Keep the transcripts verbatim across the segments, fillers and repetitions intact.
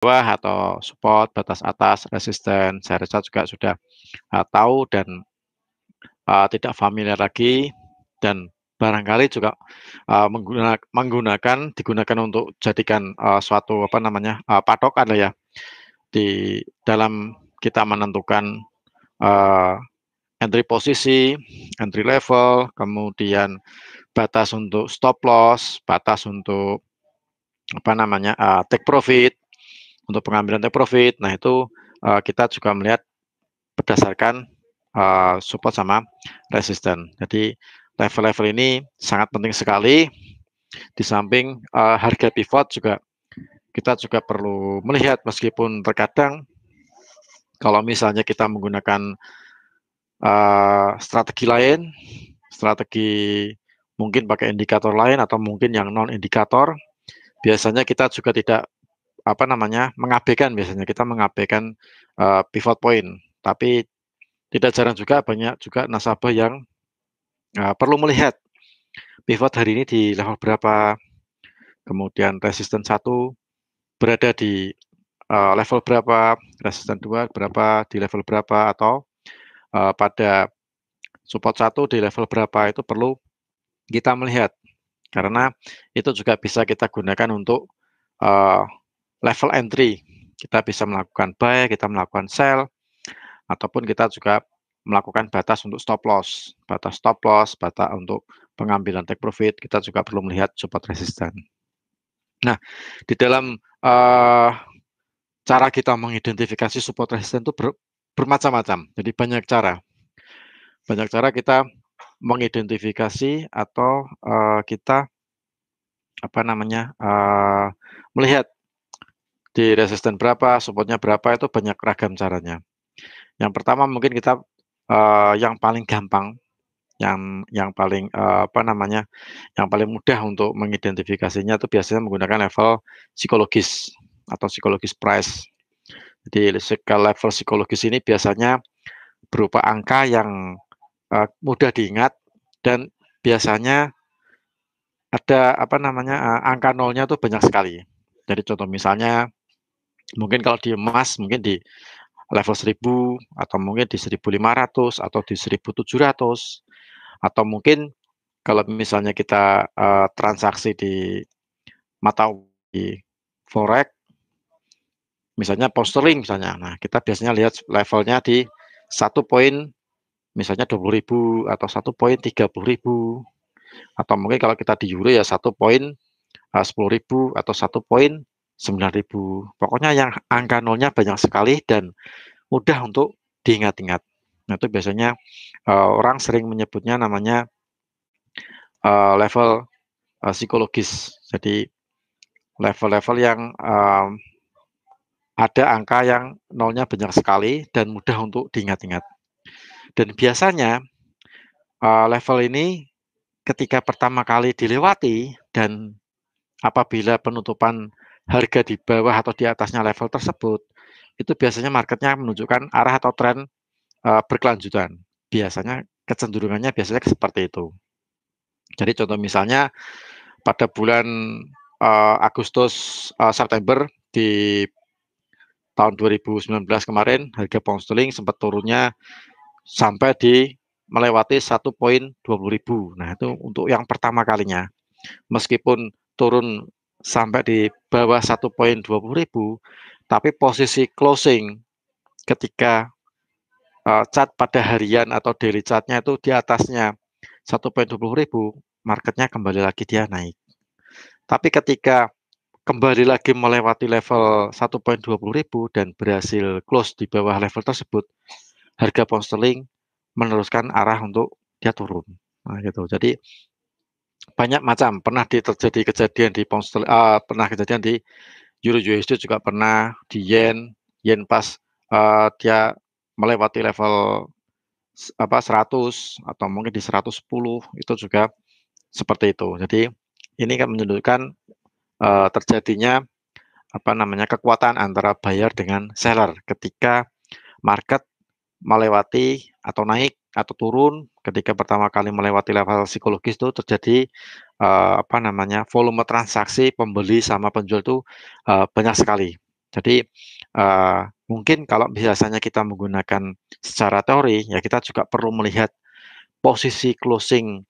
bawah atau support, batas atas, resisten. Saya rasa juga sudah uh, tahu dan uh, tidak familiar lagi, dan barangkali juga uh, menggunakan, menggunakan digunakan untuk jadikan uh, suatu apa namanya uh, patokan ya di dalam kita menentukan uh, entry posisi, entry level, kemudian batas untuk stop loss, batas untuk apa namanya uh, take profit, untuk pengambilan take profit. Nah itu uh, kita juga melihat berdasarkan uh, support sama resisten. Jadi level-level ini sangat penting sekali. Di samping uh, harga pivot juga kita juga perlu melihat, meskipun terkadang kalau misalnya kita menggunakan uh, strategi lain, strategi mungkin pakai indikator lain atau mungkin yang non indikator, biasanya kita juga tidak apa namanya mengabaikan, biasanya kita mengabaikan uh, pivot point. Tapi tidak jarang juga banyak juga nasabah yang Uh, perlu melihat pivot hari ini di level berapa, kemudian resisten satu berada di uh, level berapa, resisten dua berapa di level berapa, atau uh, pada support satu di level berapa. Itu perlu kita melihat, karena itu juga bisa kita gunakan untuk uh, level entry. Kita bisa melakukan buy, kita melakukan sell, ataupun kita juga melakukan batas untuk stop loss, batas stop loss, batas untuk pengambilan take profit. Kita juga perlu melihat support resisten. Nah, di dalam uh, cara kita mengidentifikasi support resisten itu ber, bermacam-macam. Jadi banyak cara, banyak cara kita mengidentifikasi atau uh, kita apa namanya uh, melihat di resisten berapa, supportnya berapa. Itu banyak ragam caranya. Yang pertama mungkin kita Uh, yang paling gampang, yang yang paling uh, apa namanya, yang paling mudah untuk mengidentifikasinya itu biasanya menggunakan level psikologis atau psikologis price. Jadi level psikologis ini biasanya berupa angka yang uh, mudah diingat, dan biasanya ada apa namanya uh, angka nolnya tuh banyak sekali. Jadi contoh misalnya mungkin kalau di emas mungkin di level seribu, atau mungkin di seribu lima ratus, atau di seribu tujuh ratus, atau mungkin kalau misalnya kita uh, transaksi di mata di Forex, misalnya pound sterling misalnya. Nah, kita biasanya lihat levelnya di satu poin misalnya dua puluh ribu, atau satu poin tiga puluh ribu, atau mungkin kalau kita di euro ya satu poin uh, sepuluh ribu, atau satu poin sembilan ribu. Pokoknya yang angka nolnya banyak sekali dan mudah untuk diingat-ingat. Nah, itu biasanya uh, orang sering menyebutnya namanya uh, level uh, psikologis. Jadi level-level yang uh, ada angka yang nolnya banyak sekali dan mudah untuk diingat-ingat. Dan biasanya uh, level ini ketika pertama kali dilewati dan apabila penutupan harga di bawah atau di atasnya level tersebut, itu biasanya marketnya menunjukkan arah atau tren uh, berkelanjutan. Biasanya kecenderungannya biasanya seperti itu. Jadi contoh misalnya pada bulan uh, Agustus uh, September di tahun dua ribu sembilan belas kemarin, harga pound sterling sempat turunnya sampai di melewati satu koma dua nol ribu. Nah, itu untuk yang pertama kalinya. Meskipun turun sampai di bawah satu koma dua nol ribu, tapi posisi closing ketika uh, chart pada harian atau daily chartnya itu di atasnya satu koma dua nol ribu, marketnya kembali lagi dia naik. Tapi ketika kembali lagi melewati level satu koma dua nol ribu dan berhasil close di bawah level tersebut, harga pound sterling meneruskan arah untuk dia turun. Nah, gitu. Jadi banyak macam, pernah terjadi kejadian di pound sterling, uh, pernah kejadian di euro U S D, juga pernah di yen yen pas uh, dia melewati level apa seratus, atau mungkin di seratus sepuluh, itu juga seperti itu. Jadi ini kan menunjukkan uh, terjadinya apa namanya kekuatan antara buyer dengan seller ketika market melewati atau naik atau turun. Ketika pertama kali melewati level psikologis itu terjadi uh, apa namanya volume transaksi pembeli sama penjual itu uh, banyak sekali. Jadi uh, mungkin kalau biasanya kita menggunakan secara teori, ya kita juga perlu melihat posisi closing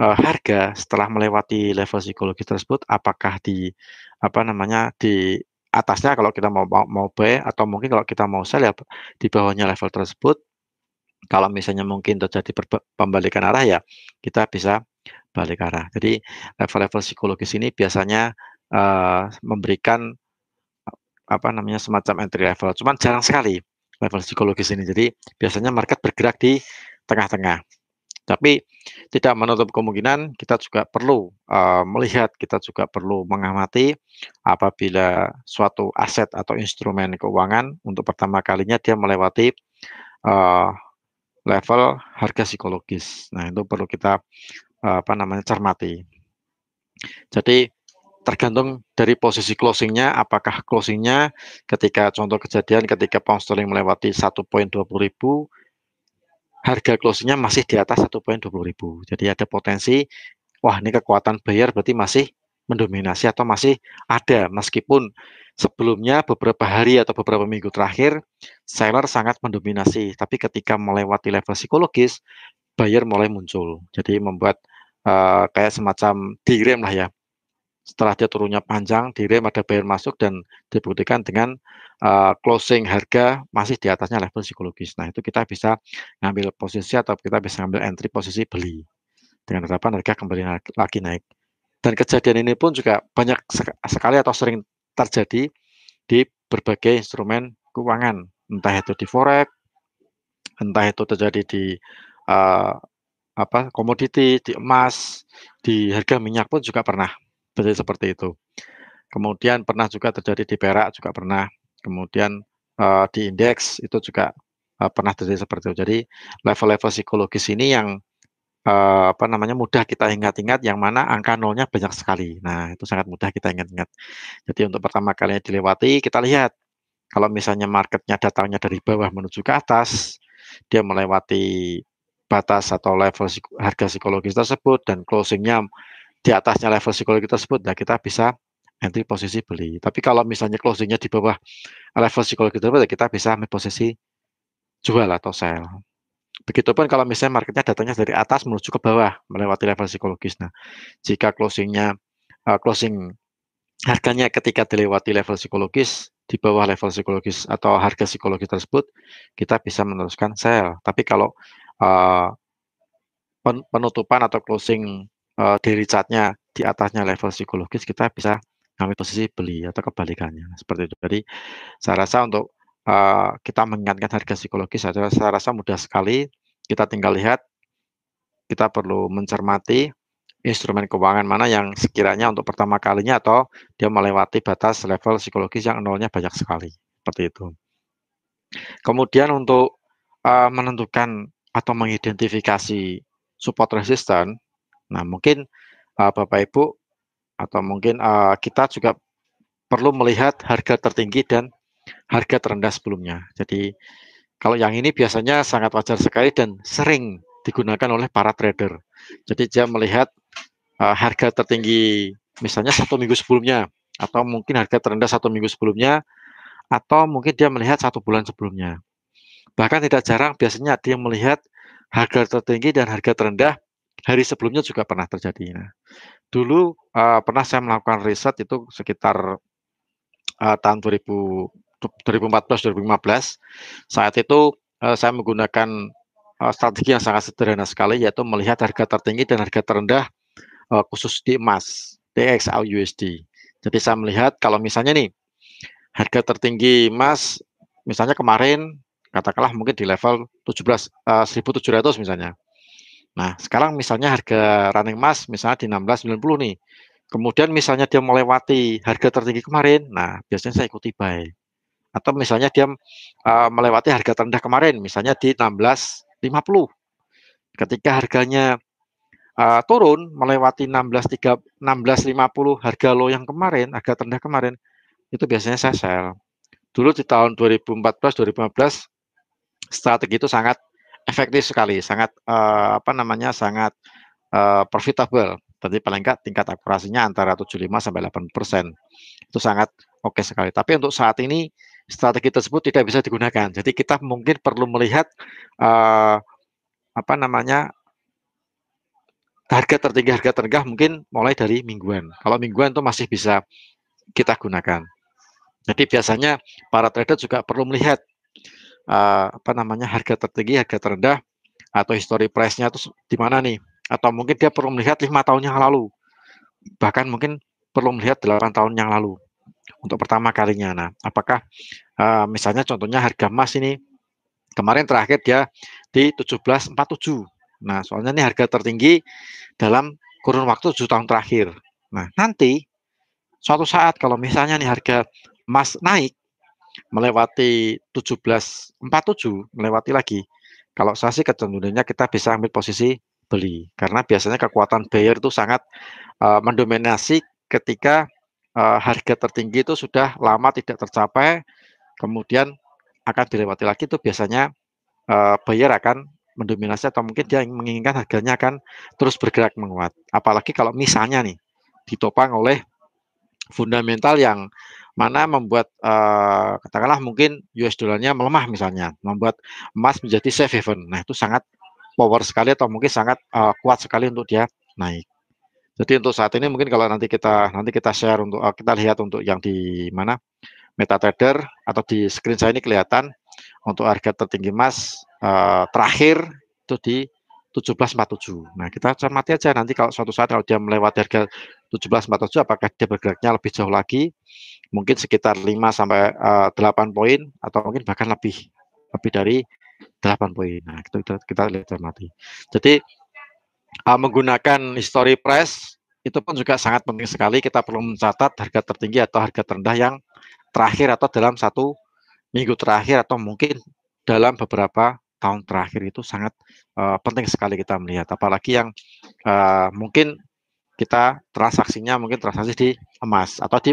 uh, harga setelah melewati level psikologi tersebut, apakah di apa namanya di atasnya kalau kita mau mau, mau buy, atau mungkin kalau kita mau sell ya di bawahnya level tersebut. Kalau misalnya mungkin terjadi pembalikan arah, ya kita bisa balik arah. Jadi level-level psikologis ini biasanya uh, memberikan apa namanya semacam entry level. Cuman jarang sekali level psikologis ini. Jadi biasanya market bergerak di tengah-tengah. Tapi tidak menutup kemungkinan kita juga perlu uh, melihat, kita juga perlu mengamati apabila suatu aset atau instrumen keuangan untuk pertama kalinya dia melewati uh, level harga psikologis. Nah, itu perlu kita apa namanya cermati. Jadi tergantung dari posisi closingnya, apakah closingnya ketika contoh kejadian ketika pound sterling melewati satu koma dua nol ribu, harga closingnya masih di atas satu koma dua nol ribu. Jadi ada potensi, wah ini kekuatan buyer berarti masih mendominasi atau masih ada, meskipun sebelumnya beberapa hari atau beberapa minggu terakhir seller sangat mendominasi, tapi ketika melewati level psikologis buyer mulai muncul. Jadi membuat uh, kayak semacam direm lah ya, setelah dia turunnya panjang direm ada buyer masuk dan dibuktikan dengan uh, closing harga masih di atasnya level psikologis. Nah itu kita bisa ngambil posisi atau kita bisa ngambil entry posisi beli dengan harapan harga kembali lagi naik. Dan kejadian ini pun juga banyak sekali atau sering terjadi di berbagai instrumen keuangan, entah itu di forex, entah itu terjadi di uh, apa komoditi, di emas, di harga minyak pun juga pernah terjadi seperti itu. Kemudian pernah juga terjadi di perak juga pernah, kemudian uh, di indeks itu juga uh, pernah terjadi seperti itu. Jadi level-level psikologis ini yang Uh, apa namanya mudah kita ingat-ingat, yang mana angka nolnya banyak sekali. Nah itu sangat mudah kita ingat-ingat. Jadi untuk pertama kalinya dilewati, kita lihat kalau misalnya marketnya datangnya dari bawah menuju ke atas, dia melewati batas atau level harga psikologis tersebut dan closingnya di atasnya level psikologis tersebut, nah kita bisa entry posisi beli. Tapi kalau misalnya closingnya di bawah level psikologis tersebut, kita bisa ambil posisi jual atau sell. Begitupun kalau misalnya marketnya datangnya dari atas menuju ke bawah melewati level psikologis. Nah, jika closingnya uh, closing harganya ketika dilewati level psikologis di bawah level psikologis atau harga psikologis tersebut, kita bisa meneruskan sell. Tapi kalau uh, pen penutupan atau closing uh, dari chartnya di atasnya level psikologis, kita bisa ngambil posisi beli atau kebalikannya seperti itu. Jadi saya rasa untuk Uh, kita mengingatkan harga psikologis saja, saya rasa mudah sekali. Kita tinggal lihat, kita perlu mencermati instrumen keuangan mana yang sekiranya untuk pertama kalinya atau dia melewati batas level psikologis yang nolnya banyak sekali, seperti itu. Kemudian untuk uh, menentukan atau mengidentifikasi support resisten, nah mungkin uh, Bapak Ibu atau mungkin uh, kita juga perlu melihat harga tertinggi dan harga terendah sebelumnya. Jadi kalau yang ini biasanya sangat wajar sekali dan sering digunakan oleh para trader. Jadi dia melihat uh, harga tertinggi misalnya satu minggu sebelumnya, atau mungkin harga terendah satu minggu sebelumnya, atau mungkin dia melihat satu bulan sebelumnya. Bahkan tidak jarang biasanya dia melihat harga tertinggi dan harga terendah hari sebelumnya juga pernah terjadi. Nah, dulu uh, pernah saya melakukan riset itu sekitar uh, tahun dua ribu empat belas dua ribu lima belas. Saat itu uh, saya menggunakan uh, strategi yang sangat sederhana sekali, yaitu melihat harga tertinggi dan harga terendah uh, khusus di emas, D X A U S D. Jadi saya melihat kalau misalnya nih harga tertinggi emas misalnya kemarin katakanlah mungkin di level tujuh belas ribu tujuh ratus misalnya. Nah, sekarang misalnya harga running emas misalnya di enam belas sembilan puluh nih. Kemudian misalnya dia melewati harga tertinggi kemarin, nah biasanya saya ikuti buy. Atau misalnya dia uh, melewati harga terendah kemarin, misalnya di enam belas lima puluh. Ketika harganya uh, turun, melewati enam belas tiga puluh, enam belas lima puluh harga low yang kemarin, harga terendah kemarin, itu biasanya saya sell. Dulu di tahun dua ribu empat belas dua ribu lima belas, strategi itu sangat efektif sekali, sangat uh, apa namanya, sangat uh, profitable. Tapi paling nggak tingkat akurasinya antara tujuh puluh lima sampai delapan persen. Itu sangat oke sekali. Tapi untuk saat ini strategi tersebut tidak bisa digunakan. Jadi kita mungkin perlu melihat uh, apa namanya harga tertinggi, harga terendah mungkin mulai dari mingguan. Kalau mingguan itu masih bisa kita gunakan. Jadi biasanya para trader juga perlu melihat uh, apa namanya harga tertinggi, harga terendah atau history price-nya itu di mana nih. Atau mungkin dia perlu melihat lima tahun yang lalu, bahkan mungkin perlu melihat delapan tahun yang lalu untuk pertama kalinya. Nah, apakah uh, misalnya contohnya harga emas ini kemarin terakhir dia di tujuh belas empat puluh tujuh. Nah, soalnya ini harga tertinggi dalam kurun waktu tujuh tahun terakhir. Nah, nanti suatu saat kalau misalnya nih harga emas naik melewati tujuh belas empat puluh tujuh, melewati lagi, kalau saya sih kecenderungannya kita bisa ambil posisi beli, karena biasanya kekuatan buyer itu sangat uh, mendominasi ketika uh, harga tertinggi itu sudah lama tidak tercapai, kemudian akan dilewati lagi, itu biasanya uh, buyer akan mendominasi atau mungkin dia menginginkan harganya akan terus bergerak menguat. Apalagi kalau misalnya nih ditopang oleh fundamental yang mana membuat uh, katakanlah mungkin U S dollarnya melemah misalnya, membuat emas menjadi safe haven. Nah, itu sangat power sekali atau mungkin sangat uh, kuat sekali untuk dia naik. Jadi untuk saat ini mungkin kalau nanti kita nanti kita share untuk uh, kita lihat untuk yang di mana MetaTrader atau di screen saya ini kelihatan untuk harga tertinggi emas uh, terakhir itu di tujuh belas empat puluh tujuh. Nah, kita cermati aja nanti kalau suatu saat kalau dia melewati harga tujuh belas empat puluh tujuh apakah dia bergeraknya lebih jauh lagi? Mungkin sekitar lima sampai delapan poin atau mungkin bahkan lebih lebih dari delapan poin. Nah, itu kita, kita lihat cermati. Jadi uh, menggunakan history price itu pun juga sangat penting sekali. Kita perlu mencatat harga tertinggi atau harga terendah yang terakhir atau dalam satu minggu terakhir atau mungkin dalam beberapa tahun terakhir. Itu sangat uh, penting sekali kita melihat. Apalagi yang uh, mungkin kita transaksinya mungkin transaksi di emas atau di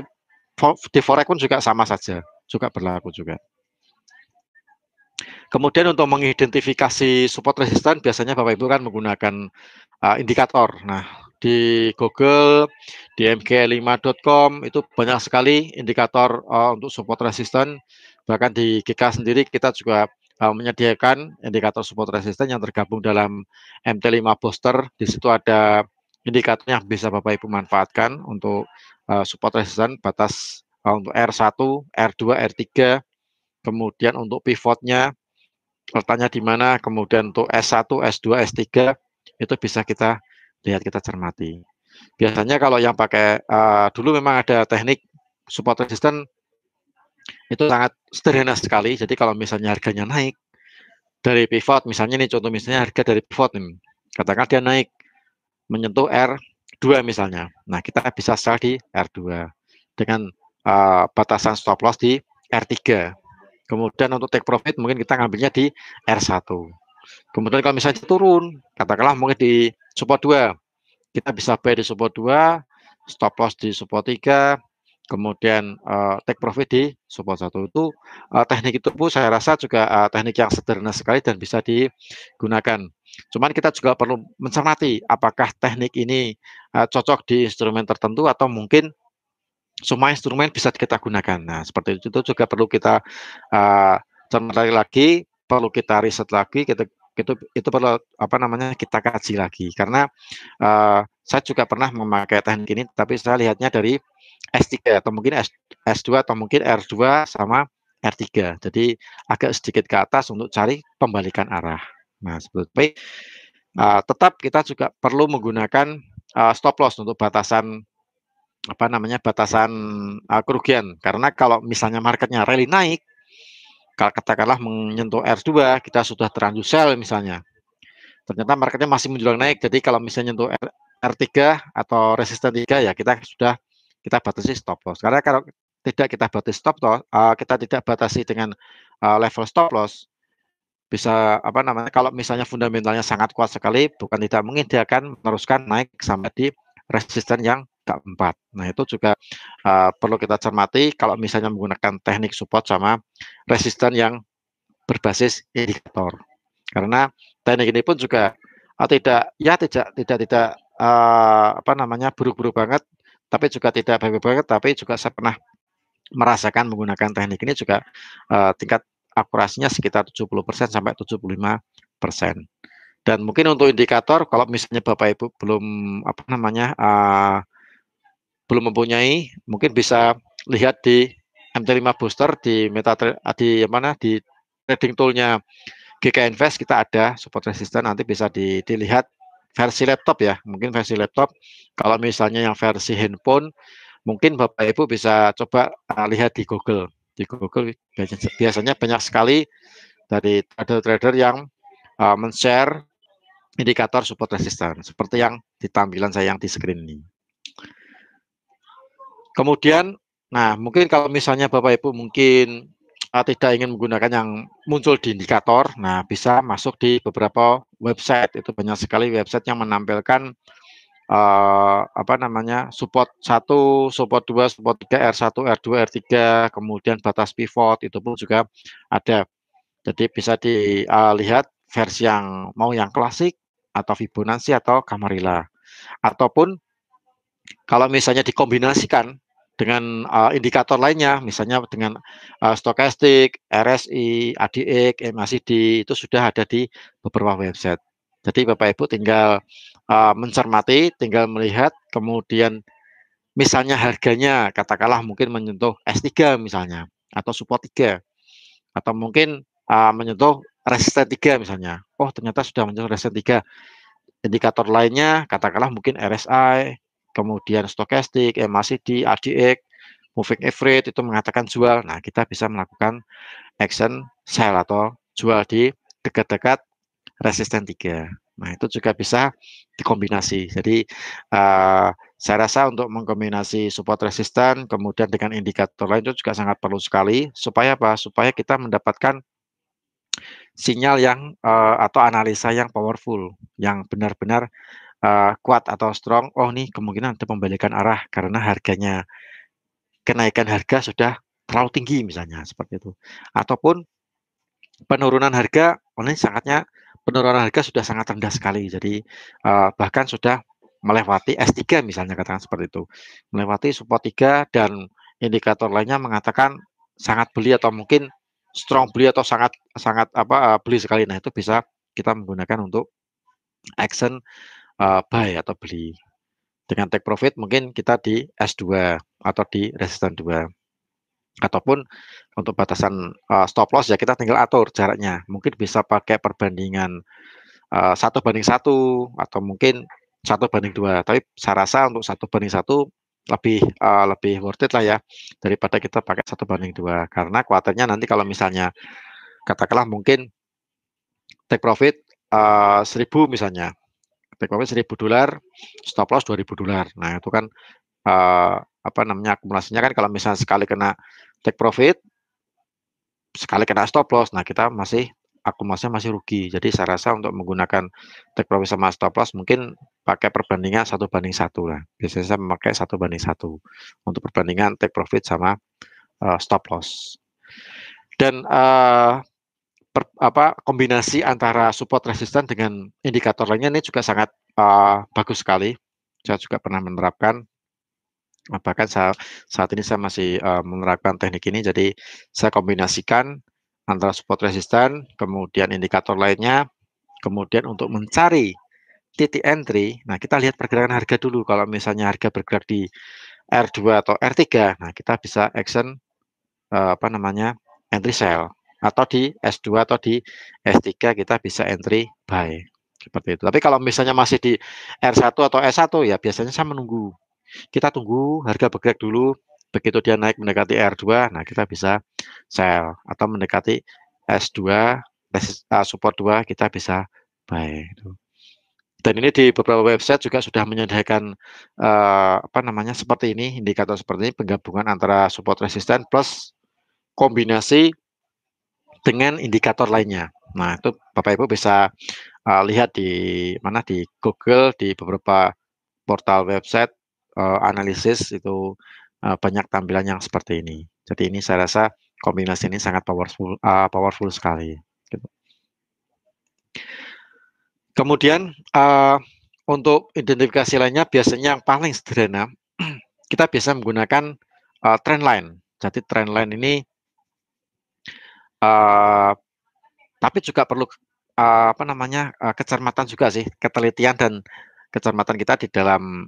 di forex pun juga sama saja, juga berlaku juga. Kemudian untuk mengidentifikasi support resisten biasanya Bapak Ibu kan menggunakan uh, indikator. Nah, di Google, di M G lima dot com itu banyak sekali indikator uh, untuk support resisten. Bahkan di G K sendiri kita juga uh, menyediakan indikator support resisten yang tergabung dalam M T lima Booster. Di situ ada indikator yang bisa Bapak Ibu manfaatkan untuk uh, support resisten batas uh, untuk R satu, R dua, R tiga. Kemudian untuk pivotnya letaknya di mana, kemudian untuk S satu, S dua, S tiga itu bisa kita lihat, kita cermati. Biasanya kalau yang pakai uh, dulu memang ada teknik support resisten itu sangat sederhana sekali. Jadi kalau misalnya harganya naik dari pivot, misalnya nih contoh misalnya harga dari pivot nih, katakan dia naik menyentuh R dua misalnya. Nah, kita bisa sell di R dua dengan uh, batasan stop loss di R tiga. Kemudian untuk take profit mungkin kita ngambilnya di R satu. Kemudian kalau misalnya turun, katakanlah mungkin di support dua, kita bisa buy di support dua, stop loss di support tiga, kemudian uh, take profit di support satu. Itu uh, teknik itu pun saya rasa juga uh, teknik yang sederhana sekali dan bisa digunakan. Cuman kita juga perlu mencermati apakah teknik ini uh, cocok di instrumen tertentu atau mungkin semua instrumen bisa kita gunakan. Nah, seperti itu juga perlu kita uh, cermati lagi, perlu kita riset lagi, kita itu itu perlu apa namanya kita kaji lagi. Karena uh, saya juga pernah memakai teknik ini, tapi saya lihatnya dari S tiga atau mungkin S dua atau mungkin R dua sama R tiga. Jadi agak sedikit ke atas untuk cari pembalikan arah. Nah, seperti uh, tetap kita juga perlu menggunakan uh, stop loss untuk batasan apa namanya batasan uh, kerugian. Karena kalau misalnya marketnya rally naik, kalau katakanlah menyentuh R dua, kita sudah terlanjur sell misalnya, ternyata marketnya masih menjulang naik. Jadi kalau misalnya nyentuh R tiga atau resisten tiga, ya kita sudah kita batasi stop loss. Karena kalau tidak kita batasi stop loss, uh, kita tidak batasi dengan uh, level stop loss, bisa apa namanya kalau misalnya fundamentalnya sangat kuat sekali, bukan tidak mungkin dia akan meneruskan naik sampai di resisten yang keempat. Nah, itu juga uh, perlu kita cermati kalau misalnya menggunakan teknik support sama resisten yang berbasis indikator. Karena teknik ini pun juga uh, tidak ya tidak tidak tidak uh, apa namanya buruk-buruk banget, tapi juga tidak baik-baik banget, tapi juga saya pernah merasakan menggunakan teknik ini juga uh, tingkat akurasinya sekitar tujuh puluh persen sampai tujuh puluh lima persen. Dan mungkin untuk indikator, kalau misalnya Bapak Ibu belum apa namanya uh, belum mempunyai, mungkin bisa lihat di M T lima Booster di meta di mana di trading toolnya G K Invest kita ada support resisten, nanti bisa di, dilihat versi laptop ya, mungkin versi laptop. Kalau misalnya yang versi handphone, mungkin Bapak Ibu bisa coba uh, lihat di Google. Di Google biasanya banyak sekali dari trader-trader yang uh, men-share indikator support resisten seperti yang di tampilan saya yang di screen ini. Kemudian, nah mungkin kalau misalnya Bapak Ibu mungkin uh, tidak ingin menggunakan yang muncul di indikator, nah bisa masuk di beberapa website, itu banyak sekali website yang menampilkan Uh, apa namanya support satu, support dua, support tiga, R satu, R dua, R tiga, kemudian batas pivot itu pun juga ada. Jadi bisa dilihat uh, versi yang mau yang klasik atau Fibonacci atau Camarilla, ataupun kalau misalnya dikombinasikan dengan uh, indikator lainnya, misalnya dengan uh, stokastik, R S I, A D X, M A C D, itu sudah ada di beberapa website. Jadi Bapak Ibu tinggal Uh, mencermati, tinggal melihat, kemudian misalnya harganya katakanlah mungkin menyentuh S tiga misalnya, atau support tiga, atau mungkin uh, menyentuh resisten tiga misalnya. Oh ternyata sudah menyentuh resisten tiga. Indikator lainnya katakanlah mungkin R S I, kemudian stokastik, M A C D, A D X, moving average itu mengatakan jual. Nah kita bisa melakukan action sell atau jual di dekat-dekat resisten tiga. Nah itu juga bisa dikombinasi. Jadi uh, saya rasa untuk mengkombinasi support resisten kemudian dengan indikator lain itu juga sangat perlu sekali. Supaya apa? Supaya kita mendapatkan sinyal yang uh, atau analisa yang powerful, yang benar-benar uh, kuat atau strong. Oh nih kemungkinan ada pembalikan arah karena harganya, kenaikan harga sudah terlalu tinggi misalnya seperti itu. Ataupun penurunan harga, oh ini sangatnya penurunan harga sudah sangat rendah sekali, jadi uh, bahkan sudah melewati S tiga misalnya, katakan seperti itu, melewati support tiga dan indikator lainnya mengatakan sangat beli atau mungkin strong beli atau sangat sangat apa uh, beli sekali. Nah itu bisa kita menggunakan untuk action uh, buy atau beli dengan take profit, mungkin kita di S dua atau di resisten dua. Ataupun untuk batasan uh, stop loss ya kita tinggal atur jaraknya. Mungkin bisa pakai perbandingan satu uh, banding satu atau mungkin satu banding dua. Tapi saya rasa untuk satu banding satu lebih uh, lebih worth it lah ya daripada kita pakai satu banding dua. Karena khawatirnya nanti kalau misalnya katakanlah mungkin take profit uh, seribu misalnya, take profit seribu dolar, stop loss dua ribu dolar. Nah itu kan uh, apa namanya akumulasinya kan kalau misalnya sekali kena take profit, sekali kena stop loss, nah kita masih akumulasinya masih rugi. Jadi saya rasa untuk menggunakan take profit sama stop loss mungkin pakai perbandingan satu banding satu lah. Biasanya saya memakai satu banding satu untuk perbandingan take profit sama uh, stop loss. Dan uh, per, apa kombinasi antara support resisten dengan indikator lainnya ini juga sangat uh, bagus sekali. Saya juga pernah menerapkan. Bahkan saat, saat ini saya masih uh, menerapkan teknik ini. Jadi saya kombinasikan antara support resisten, kemudian indikator lainnya, kemudian untuk mencari titik entry. Nah kita lihat pergerakan harga dulu. Kalau misalnya harga bergerak di R dua atau R tiga, nah kita bisa action uh, apa namanya entry sell, atau di S dua atau di S tiga kita bisa entry buy seperti itu. Tapi kalau misalnya masih di R satu atau S satu ya biasanya saya menunggu. Kita tunggu harga bergerak dulu, begitu dia naik mendekati R dua, nah kita bisa sell, atau mendekati S dua, support dua, kita bisa buy. Dan ini di beberapa website juga sudah menyediakan eh, apa namanya seperti ini, indikator seperti ini, penggabungan antara support resisten plus kombinasi dengan indikator lainnya. Nah itu Bapak Ibu bisa eh, lihat di mana di Google, di beberapa portal website analisis itu uh, banyak tampilan yang seperti ini. Jadi ini saya rasa kombinasi ini sangat powerful, uh, powerful sekali. Gitu. Kemudian uh, Untuk identifikasi lainnya biasanya yang paling sederhana kita biasa menggunakan uh, trend line. Jadi trend line ini uh, tapi juga perlu uh, apa namanya uh, kecermatan juga sih, ketelitian dan kecermatan kita di dalam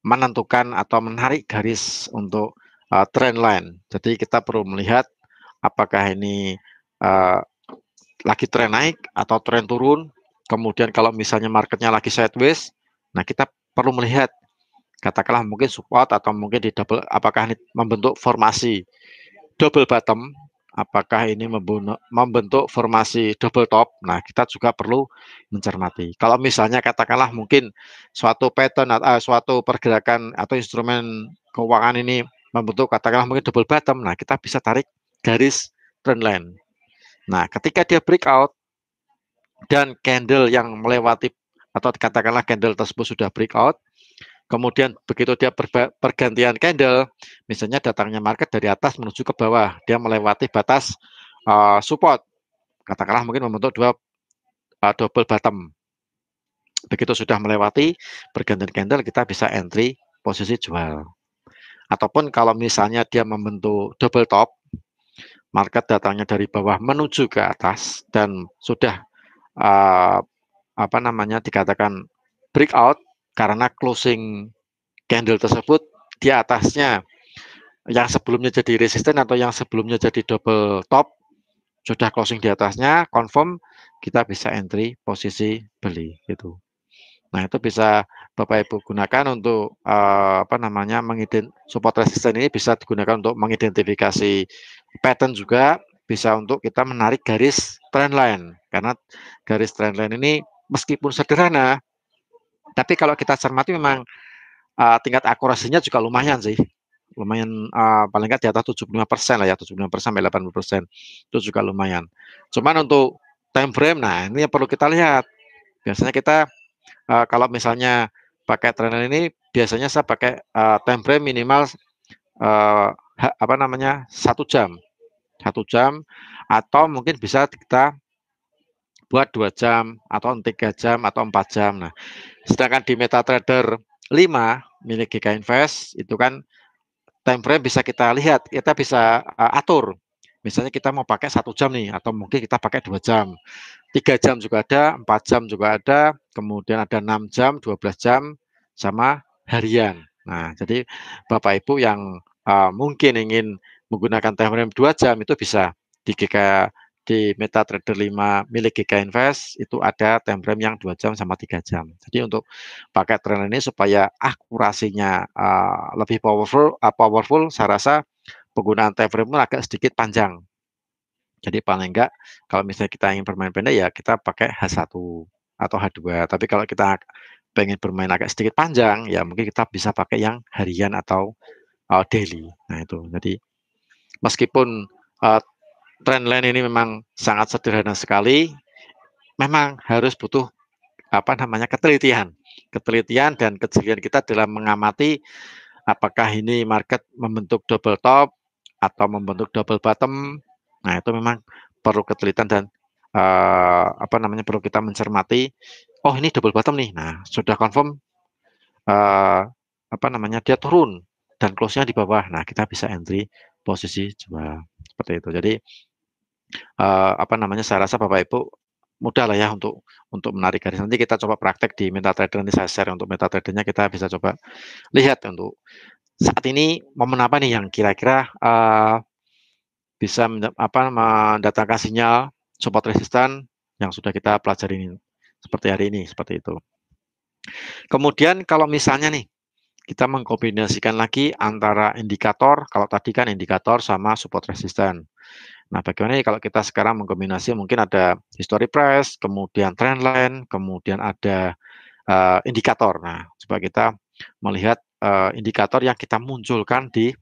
menentukan atau menarik garis untuk uh, trend line. Jadi kita perlu melihat apakah ini uh, lagi tren naik atau tren turun. Kemudian kalau misalnya marketnya lagi sideways, nah kita perlu melihat katakanlah mungkin support atau mungkin di double, apakah ini membentuk formasi double bottom, apakah ini membentuk formasi double top. Nah kita juga perlu mencermati. Kalau misalnya katakanlah mungkin suatu pattern atau uh, suatu pergerakan atau instrumen keuangan ini membentuk katakanlah mungkin double bottom, nah kita bisa tarik garis trend line. Nah ketika dia breakout dan candle yang melewati atau katakanlah candle tersebut sudah breakout, kemudian begitu dia pergantian candle, misalnya datangnya market dari atas menuju ke bawah, dia melewati batas uh, support, katakanlah mungkin membentuk dua uh, double bottom. Begitu sudah melewati pergantian candle, kita bisa entry posisi jual. Ataupun kalau misalnya dia membentuk double top, market datangnya dari bawah menuju ke atas dan sudah Uh, apa namanya dikatakan breakout karena closing candle tersebut di atasnya yang sebelumnya jadi resisten atau yang sebelumnya jadi double top sudah closing di atasnya, confirm kita bisa entry posisi beli gitu. Nah itu bisa Bapak Ibu gunakan untuk uh, apa namanya mengident support resisten ini bisa digunakan untuk mengidentifikasi pattern, juga bisa untuk kita menarik garis trend line, karena garis trend line ini meskipun sederhana tapi kalau kita cermati memang uh, tingkat akurasinya juga lumayan sih, lumayan uh, paling nggak di atas tujuh puluh lima persen lah ya, tujuh puluh lima persen sampai delapan puluh persen itu juga lumayan. Cuman untuk time frame, nah ini yang perlu kita lihat. Biasanya kita uh, kalau misalnya pakai trend line ini biasanya saya pakai uh, time frame minimal uh, apa namanya satu jam satu jam atau mungkin bisa kita buat dua jam atau tiga jam atau empat jam. Nah, sedangkan di MetaTrader lima milik GKINVEST itu kan time frame bisa kita lihat, kita bisa uh, atur. Misalnya kita mau pakai satu jam nih, atau mungkin kita pakai dua jam, tiga jam juga ada, empat jam juga ada, kemudian ada enam jam, dua belas jam, sama harian. Nah, jadi Bapak Ibu yang uh, mungkin ingin menggunakan time frame dua jam itu bisa di G K, di MetaTrader lima milik GKINVEST itu ada time frame yang dua jam sama tiga jam. Jadi untuk pakai trend ini supaya akurasinya uh, lebih powerful, uh, powerful saya rasa penggunaan time frame agak sedikit panjang. Jadi paling enggak kalau misalnya kita ingin bermain pendek ya kita pakai H satu atau H dua. Tapi kalau kita pengen bermain agak sedikit panjang ya mungkin kita bisa pakai yang harian atau uh, daily. Nah itu jadi meskipun uh, trend line ini memang sangat sederhana sekali, memang harus butuh apa namanya ketelitian, ketelitian dan kejelian kita dalam mengamati apakah ini market membentuk double top atau membentuk double bottom. Nah itu memang perlu ketelitian dan uh, apa namanya perlu kita mencermati. Oh ini double bottom nih, nah sudah confirm uh, apa namanya dia turun dan close-nya di bawah. Nah kita bisa entry posisi jual seperti itu. Jadi uh, apa namanya saya rasa Bapak Ibu mudah lah ya untuk untuk menarik garis. Nanti kita coba praktek di MetaTrader, nanti saya share untuk MetaTradernya, kita bisa coba lihat untuk saat ini momen apa nih yang kira-kira uh, bisa apa mendatangkan sinyal support resisten yang sudah kita pelajari ini, seperti hari ini seperti itu. Kemudian kalau misalnya nih kita mengkombinasikan lagi antara indikator, kalau tadi kan indikator sama support resisten. Nah, bagaimana kalau kita sekarang mengkombinasi, mungkin ada history price, kemudian trend line, kemudian ada uh, indikator. Nah, coba kita melihat uh, indikator yang kita munculkan di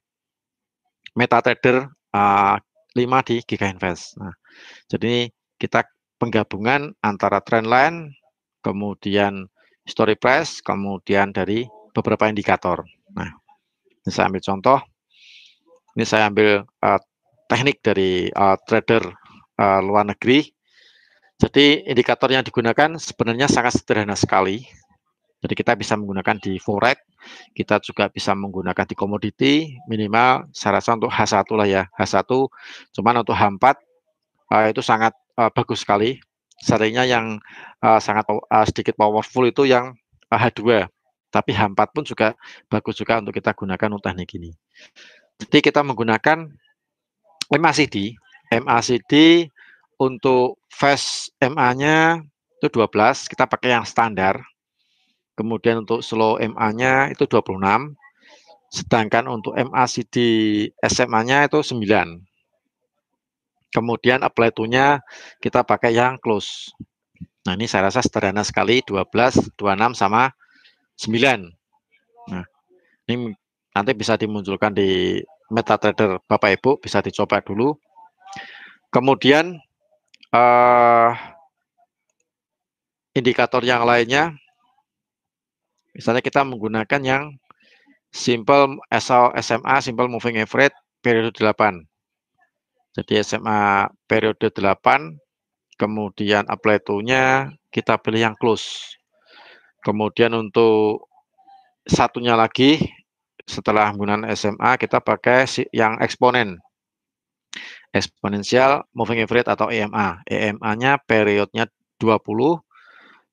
MetaTrader uh, lima di GKINVEST. Nah, jadi kita penggabungan antara trend line, kemudian history price, kemudian dari beberapa indikator. Nah, ini saya ambil contoh. Ini saya ambil uh, teknik dari uh, trader uh, luar negeri. Jadi indikator yang digunakan sebenarnya sangat sederhana sekali. Jadi kita bisa menggunakan di forex, kita juga bisa menggunakan di komoditi, minimal saya rasa untuk H satu lah ya, H satu, cuman untuk H empat uh, itu sangat uh, bagus sekali. Seringnya yang uh, sangat uh, sedikit powerful itu yang uh, H dua, tapi H empat pun juga bagus juga untuk kita gunakan untuk teknik ini. Jadi kita menggunakan M A C D, M A C D untuk fast M A-nya itu dua belas, kita pakai yang standar. Kemudian untuk slow M A-nya itu dua puluh enam, sedangkan untuk M A C D S M A-nya itu sembilan. Kemudian apply to-nya kita pakai yang close. Nah, ini saya rasa sederhana sekali, dua belas, dua puluh enam sama sembilan. Nah, ini nanti bisa dimunculkan di MetaTrader Bapak Ibu, bisa dicoba dulu. Kemudian uh, indikator yang lainnya, misalnya kita menggunakan yang simple S M A, simple moving average periode delapan. Jadi S M A periode delapan, kemudian apply to-nya kita pilih yang close. Kemudian untuk satunya lagi, setelah penggunaan S M A kita pakai yang eksponen. Exponential moving average atau E M A. E M A-nya periodnya dua puluh.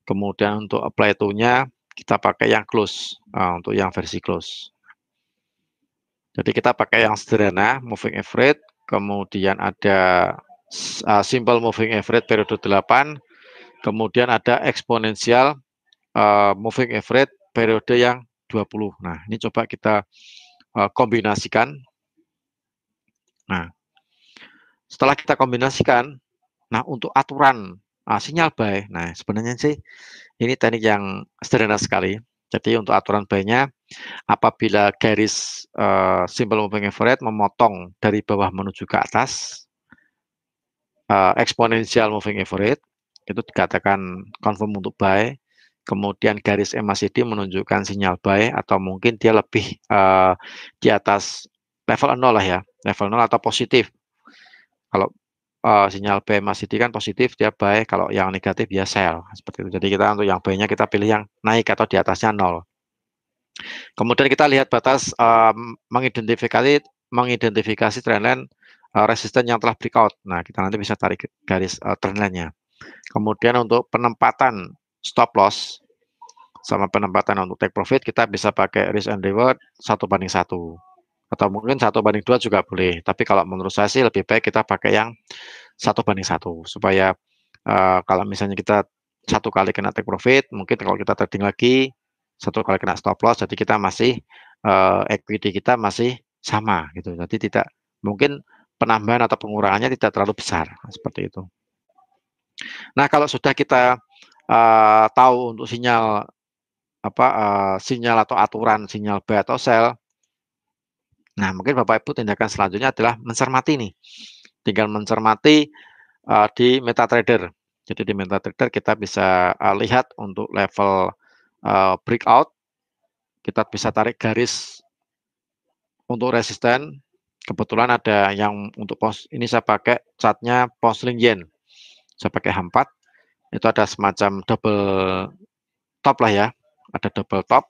Kemudian untuk apply to-nya kita pakai yang close, uh, untuk yang versi close. Jadi kita pakai yang sederhana, moving average, kemudian ada uh, simple moving average periode delapan, kemudian ada eksponensial uh, moving average periode yang dua puluh. Nah, ini coba kita uh, kombinasikan. Nah, setelah kita kombinasikan, nah untuk aturan Uh, sinyal buy, nah sebenarnya sih ini teknik yang sederhana sekali. Jadi untuk aturan buy-nya, apabila garis uh, simple moving average memotong dari bawah menuju ke atas, uh, exponential moving average itu dikatakan confirm untuk buy. Kemudian garis M A C D menunjukkan sinyal buy, atau mungkin dia lebih uh, di atas level nol lah ya, level nol atau positif. Kalau Uh, sinyal buy M A C D kan positif, dia buy, kalau yang negatif dia sell, seperti itu. Jadi kita untuk yang buy-nya kita pilih yang naik atau di atasnya nol. Kemudian kita lihat batas um, mengidentifikasi mengidentifikasi trendline uh, resisten yang telah breakout. Nah, kita nanti bisa tarik garis uh, trendline-nya. Kemudian untuk penempatan stop loss sama penempatan untuk take profit, kita bisa pakai risk and reward satu banding satu. Atau mungkin satu banding dua juga boleh, tapi kalau menurut saya sih lebih baik kita pakai yang satu banding satu, supaya uh, kalau misalnya kita satu kali kena take profit, mungkin kalau kita trading lagi satu kali kena stop loss, jadi kita masih uh, equity kita masih sama gitu, jadi tidak mungkin penambahan atau pengurangannya tidak terlalu besar seperti itu. Nah, kalau sudah kita uh, tahu untuk sinyal apa uh, sinyal atau aturan sinyal buy atau sell. Nah, mungkin Bapak Ibu tindakan selanjutnya adalah mencermati nih. Tinggal mencermati uh, di MetaTrader. Jadi di MetaTrader kita bisa uh, lihat untuk level uh, breakout. Kita bisa tarik garis untuk resisten. Kebetulan ada yang untuk pos, ini saya pakai chartnya pound sterling yen. Saya pakai H empat. Itu ada semacam double top lah ya. Ada double top.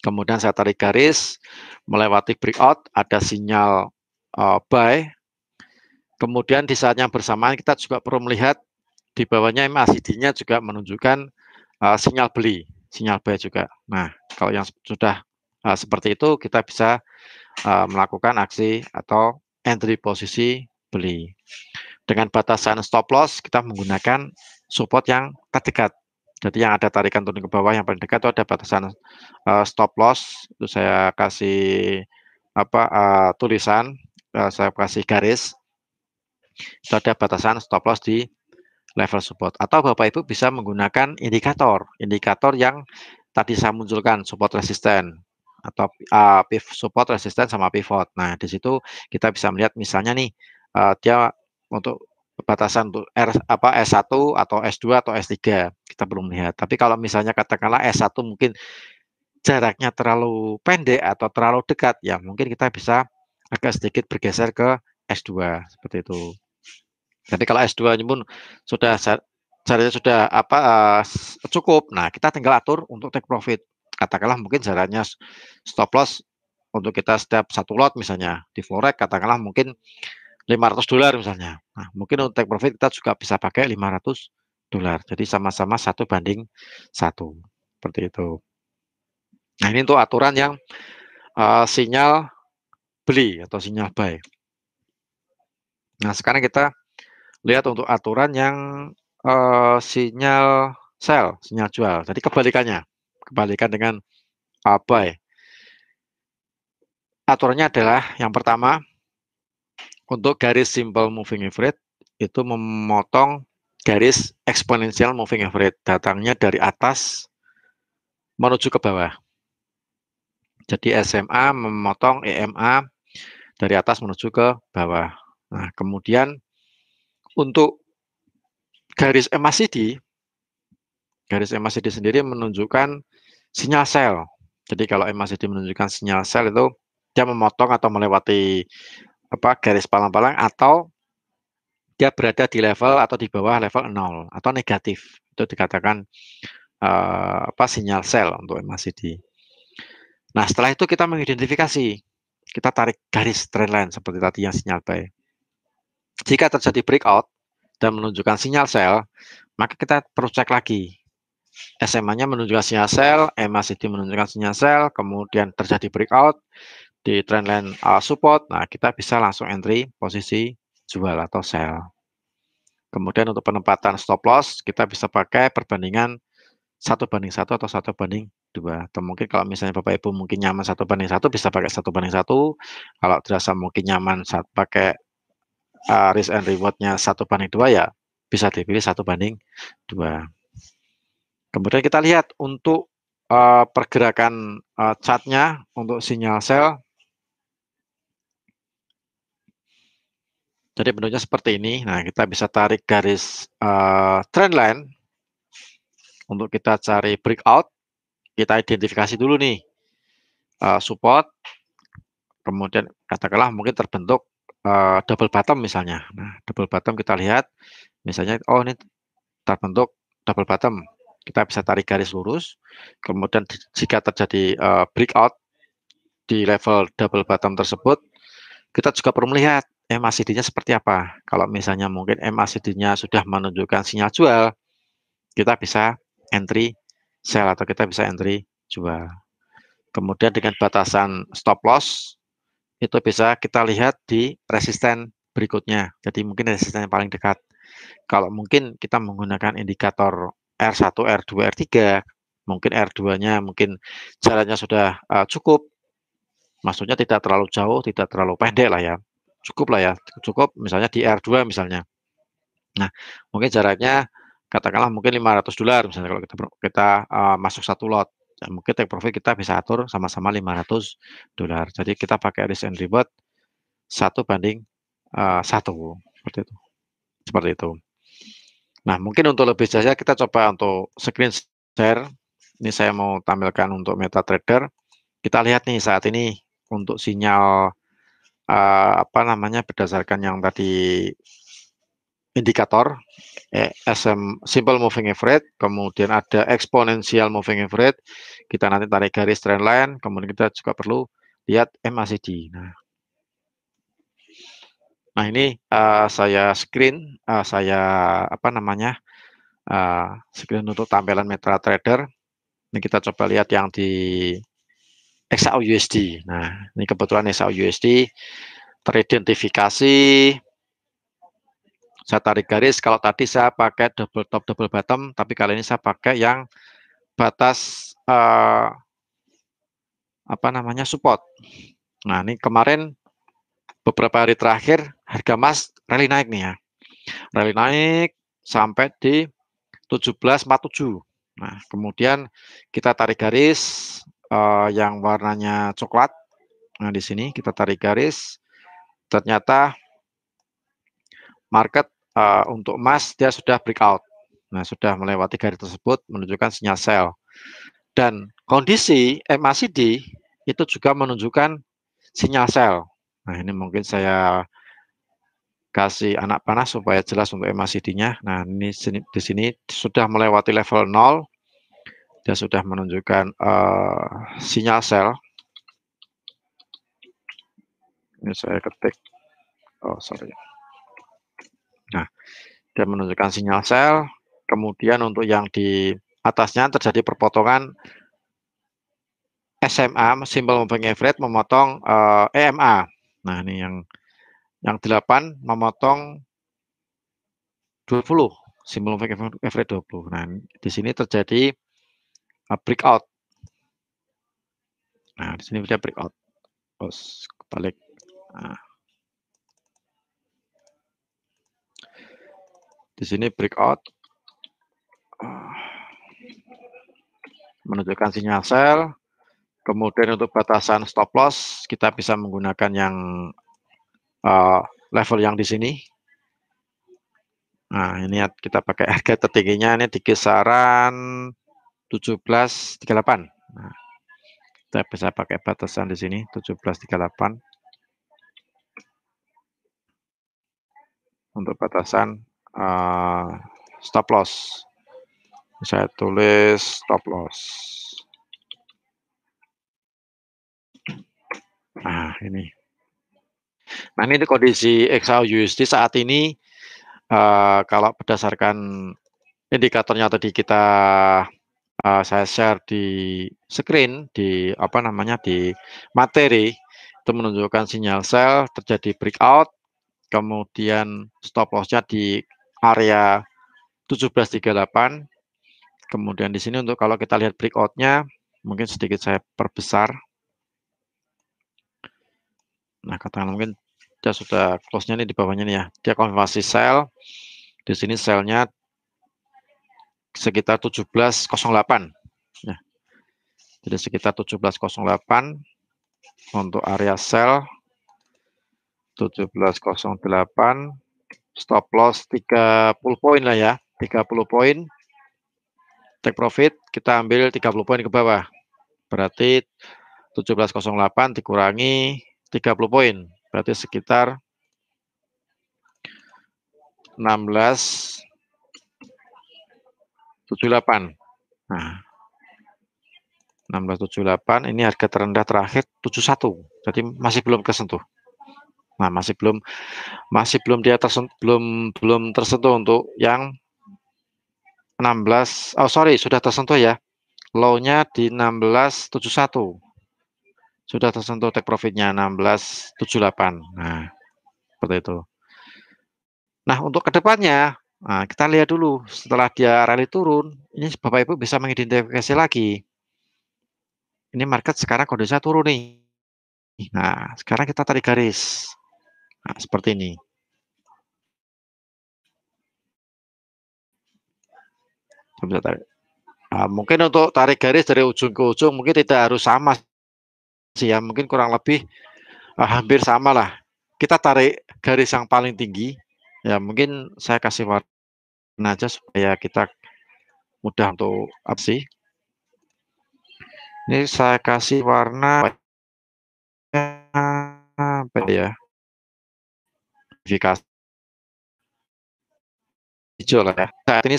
Kemudian saya tarik garis, melewati breakout, ada sinyal uh, buy. Kemudian di saat yang bersamaan kita juga perlu melihat di bawahnya M A C D-nya juga menunjukkan uh, sinyal beli, sinyal buy juga. Nah, kalau yang sudah uh, seperti itu, kita bisa uh, melakukan aksi atau entry posisi beli. Dengan batasan stop loss, kita menggunakan support yang terdekat. Jadi yang ada tarikan turun ke bawah yang paling dekat itu ada batasan uh, stop loss, itu saya kasih apa uh, tulisan, uh, saya kasih garis, itu ada batasan stop loss di level support. Atau Bapak Ibu bisa menggunakan indikator, indikator yang tadi saya munculkan, support resisten atau uh, support resisten sama pivot. Nah, di situ kita bisa melihat misalnya nih uh, dia untuk batasan untuk R, apa, S satu atau S dua atau S tiga kita belum lihat. Tapi kalau misalnya katakanlah S satu mungkin jaraknya terlalu pendek atau terlalu dekat, ya mungkin kita bisa agak sedikit bergeser ke S dua seperti itu. Jadi kalau S dua pun sudah saya, jaraknya sudah apa uh, cukup, nah kita tinggal atur untuk take profit. Katakanlah mungkin jaraknya stop loss untuk kita setiap satu lot misalnya di Forex katakanlah mungkin lima ratus dolar misalnya. Nah, mungkin untuk take profit kita juga bisa pakai lima ratus dolar. Jadi sama-sama satu banding satu seperti itu. Nah, ini untuk aturan yang uh, sinyal beli atau sinyal buy. Nah, sekarang kita lihat untuk aturan yang uh, sinyal sell, sinyal jual. Jadi kebalikannya, kebalikan dengan uh, buy. Aturannya adalah yang pertama, untuk garis simple moving average itu memotong garis eksponensial moving average, datangnya dari atas menuju ke bawah. Jadi S M A memotong E M A dari atas menuju ke bawah. Nah, kemudian untuk garis M A C D, garis M A C D sendiri menunjukkan sinyal sell. Jadi kalau M A C D menunjukkan sinyal sell itu dia memotong atau melewati apa garis palang-palang atau dia berada di level atau di bawah level nol atau negatif. Itu dikatakan uh, apa sinyal sell untuk M A C D. Nah, setelah itu kita mengidentifikasi, kita tarik garis trendline seperti tadi yang sinyal buy. Jika terjadi breakout dan menunjukkan sinyal sell, maka kita perlu cek lagi. S M A-nya menunjukkan sinyal sell, M A C D menunjukkan sinyal sell, kemudian terjadi breakout di trendline support, nah kita bisa langsung entry posisi jual atau sell. Kemudian untuk penempatan stop loss, kita bisa pakai perbandingan satu banding satu atau satu banding dua, atau mungkin kalau misalnya Bapak Ibu mungkin nyaman satu banding satu bisa pakai satu banding satu. Kalau dirasa mungkin nyaman saat pakai uh, risk and rewardnya satu banding dua ya bisa dipilih satu banding dua. Kemudian kita lihat untuk uh, pergerakan uh, chartnya untuk sinyal sell. Jadi bentuknya seperti ini. Nah kita bisa tarik garis uh, trendline untuk kita cari breakout. Kita identifikasi dulu nih uh, support, kemudian katakanlah mungkin terbentuk uh, double bottom misalnya. Nah, double bottom kita lihat, misalnya oh ini terbentuk double bottom, kita bisa tarik garis lurus. Kemudian jika terjadi uh, breakout di level double bottom tersebut, kita juga perlu melihat M A C D-nya seperti apa. Kalau misalnya mungkin M A C D-nya sudah menunjukkan sinyal jual, kita bisa entry sell atau kita bisa entry jual. Kemudian dengan batasan stop loss itu bisa kita lihat di resisten berikutnya. Jadi mungkin resisten yang paling dekat. Kalau mungkin kita menggunakan indikator R satu, R dua, R tiga, mungkin R dua-nya mungkin jalannya sudah uh, cukup. Maksudnya tidak terlalu jauh, tidak terlalu pendek lah ya. Cukup lah ya, cukup misalnya di R dua misalnya. Nah, mungkin jaraknya katakanlah mungkin lima ratus dolar misalnya kalau kita kita uh, masuk satu lot, ya, mungkin take profit kita bisa atur sama-sama lima ratus dolar. Jadi kita pakai risk and reward satu banding uh, satu seperti itu. Seperti itu. Nah mungkin untuk lebih jelasnya kita coba untuk screen share. Ini saya mau tampilkan untuk MetaTrader. Kita lihat nih saat ini untuk sinyal uh, apa namanya berdasarkan yang tadi indikator. S M simple moving average, kemudian ada exponential moving average. Kita nanti tarik garis trendline, kemudian kita juga perlu lihat M A C D. Nah, nah ini uh, saya screen, uh, saya apa namanya uh, screen untuk tampilan MetaTrader. Ini kita coba lihat yang di X A U U S D. Nah, ini kebetulan X A U U S D teridentifikasi. Saya tarik garis, kalau tadi saya pakai double top, double bottom, tapi kali ini saya pakai yang batas eh, apa namanya support. Nah ini kemarin beberapa hari terakhir harga emas rally naik nih ya, rally naik sampai di tujuh belas empat puluh tujuh. Nah kemudian kita tarik garis eh, yang warnanya coklat. Nah di sini kita tarik garis, ternyata market Uh, untuk emas dia sudah breakout, nah sudah melewati garis tersebut menunjukkan sinyal sell, dan kondisi M A C D itu juga menunjukkan sinyal sell. Nah ini mungkin saya kasih anak panah supaya jelas untuk M A C D-nya. Nah, ini di sini sudah melewati level nol, dia sudah menunjukkan uh, sinyal sell. Ini saya ketik, oh sorry. Nah, dia menunjukkan sinyal sell. Kemudian untuk yang di atasnya terjadi perpotongan S M A, simbol moving average, memotong uh, E M A. Nah, ini yang Yang delapan memotong dua puluh, simbol average dua puluh. Nah, di sini terjadi breakout. Nah, di sini sudah breakout. Terus kebalik. Nah. Di sini breakout menunjukkan sinyal sell. Kemudian untuk batasan stop loss kita bisa menggunakan yang Uh, level yang di sini. Nah, ini kita pakai harga tertingginya ini di kisaran tujuh belas tiga puluh delapan. Nah, kita bisa pakai batasan di sini tujuh belas tiga puluh delapan untuk batasan uh, stop loss. Saya tulis stop loss. Nah, ini. Nah, ini kondisi X A U U S D saat ini. Uh, kalau berdasarkan indikatornya tadi kita uh, saya share di screen di apa namanya di materi, itu menunjukkan sinyal sell, terjadi breakout, kemudian stop lossnya di area tujuh belas tiga puluh delapan. Kemudian di sini untuk kalau kita lihat breakoutnya, mungkin sedikit saya perbesar. Nah, katakanlah mungkin dia sudah close-nya ini di bawahnya nih ya. Dia konfirmasi sell. Di sini sell-nya sekitar tujuh belas koma nol delapan. Ya. Jadi sekitar tujuh belas koma nol delapan untuk area sell. tujuh belas koma nol delapan, stop loss tiga puluh poin lah ya. tiga puluh poin. Take profit kita ambil tiga puluh poin ke bawah. Berarti tujuh belas koma nol delapan dikurangi tiga puluh poin, berarti sekitar enam belas tujuh puluh delapan. Nah, enam belas tujuh puluh delapan ini harga terendah terakhir tujuh puluh satu. Jadi masih belum kesentuh. Nah, masih belum masih belum di atas belum belum tersentuh untuk yang enam belas. Oh, sorry, sudah tersentuh ya. Low-nya di enam belas tujuh puluh satu. Sudah tersentuh take profitnya enam belas tujuh puluh delapan. Nah, seperti itu. Nah, untuk kedepannya, nah, kita lihat dulu setelah dia rally turun, ini Bapak Ibu bisa mengidentifikasi lagi. Ini market sekarang kondisinya turun nih. Nah, sekarang kita tarik garis. Nah, seperti ini. Bisa tarik. Nah, mungkin untuk tarik garis dari ujung ke ujung mungkin tidak harus sama. Ya, mungkin kurang lebih uh, hampir sama lah. Kita tarik garis yang paling tinggi. Ya, mungkin saya kasih warna aja supaya kita mudah untuk opsi. Ini saya kasih warna apa ya? Verifikasi hijau lah ya. Saat ini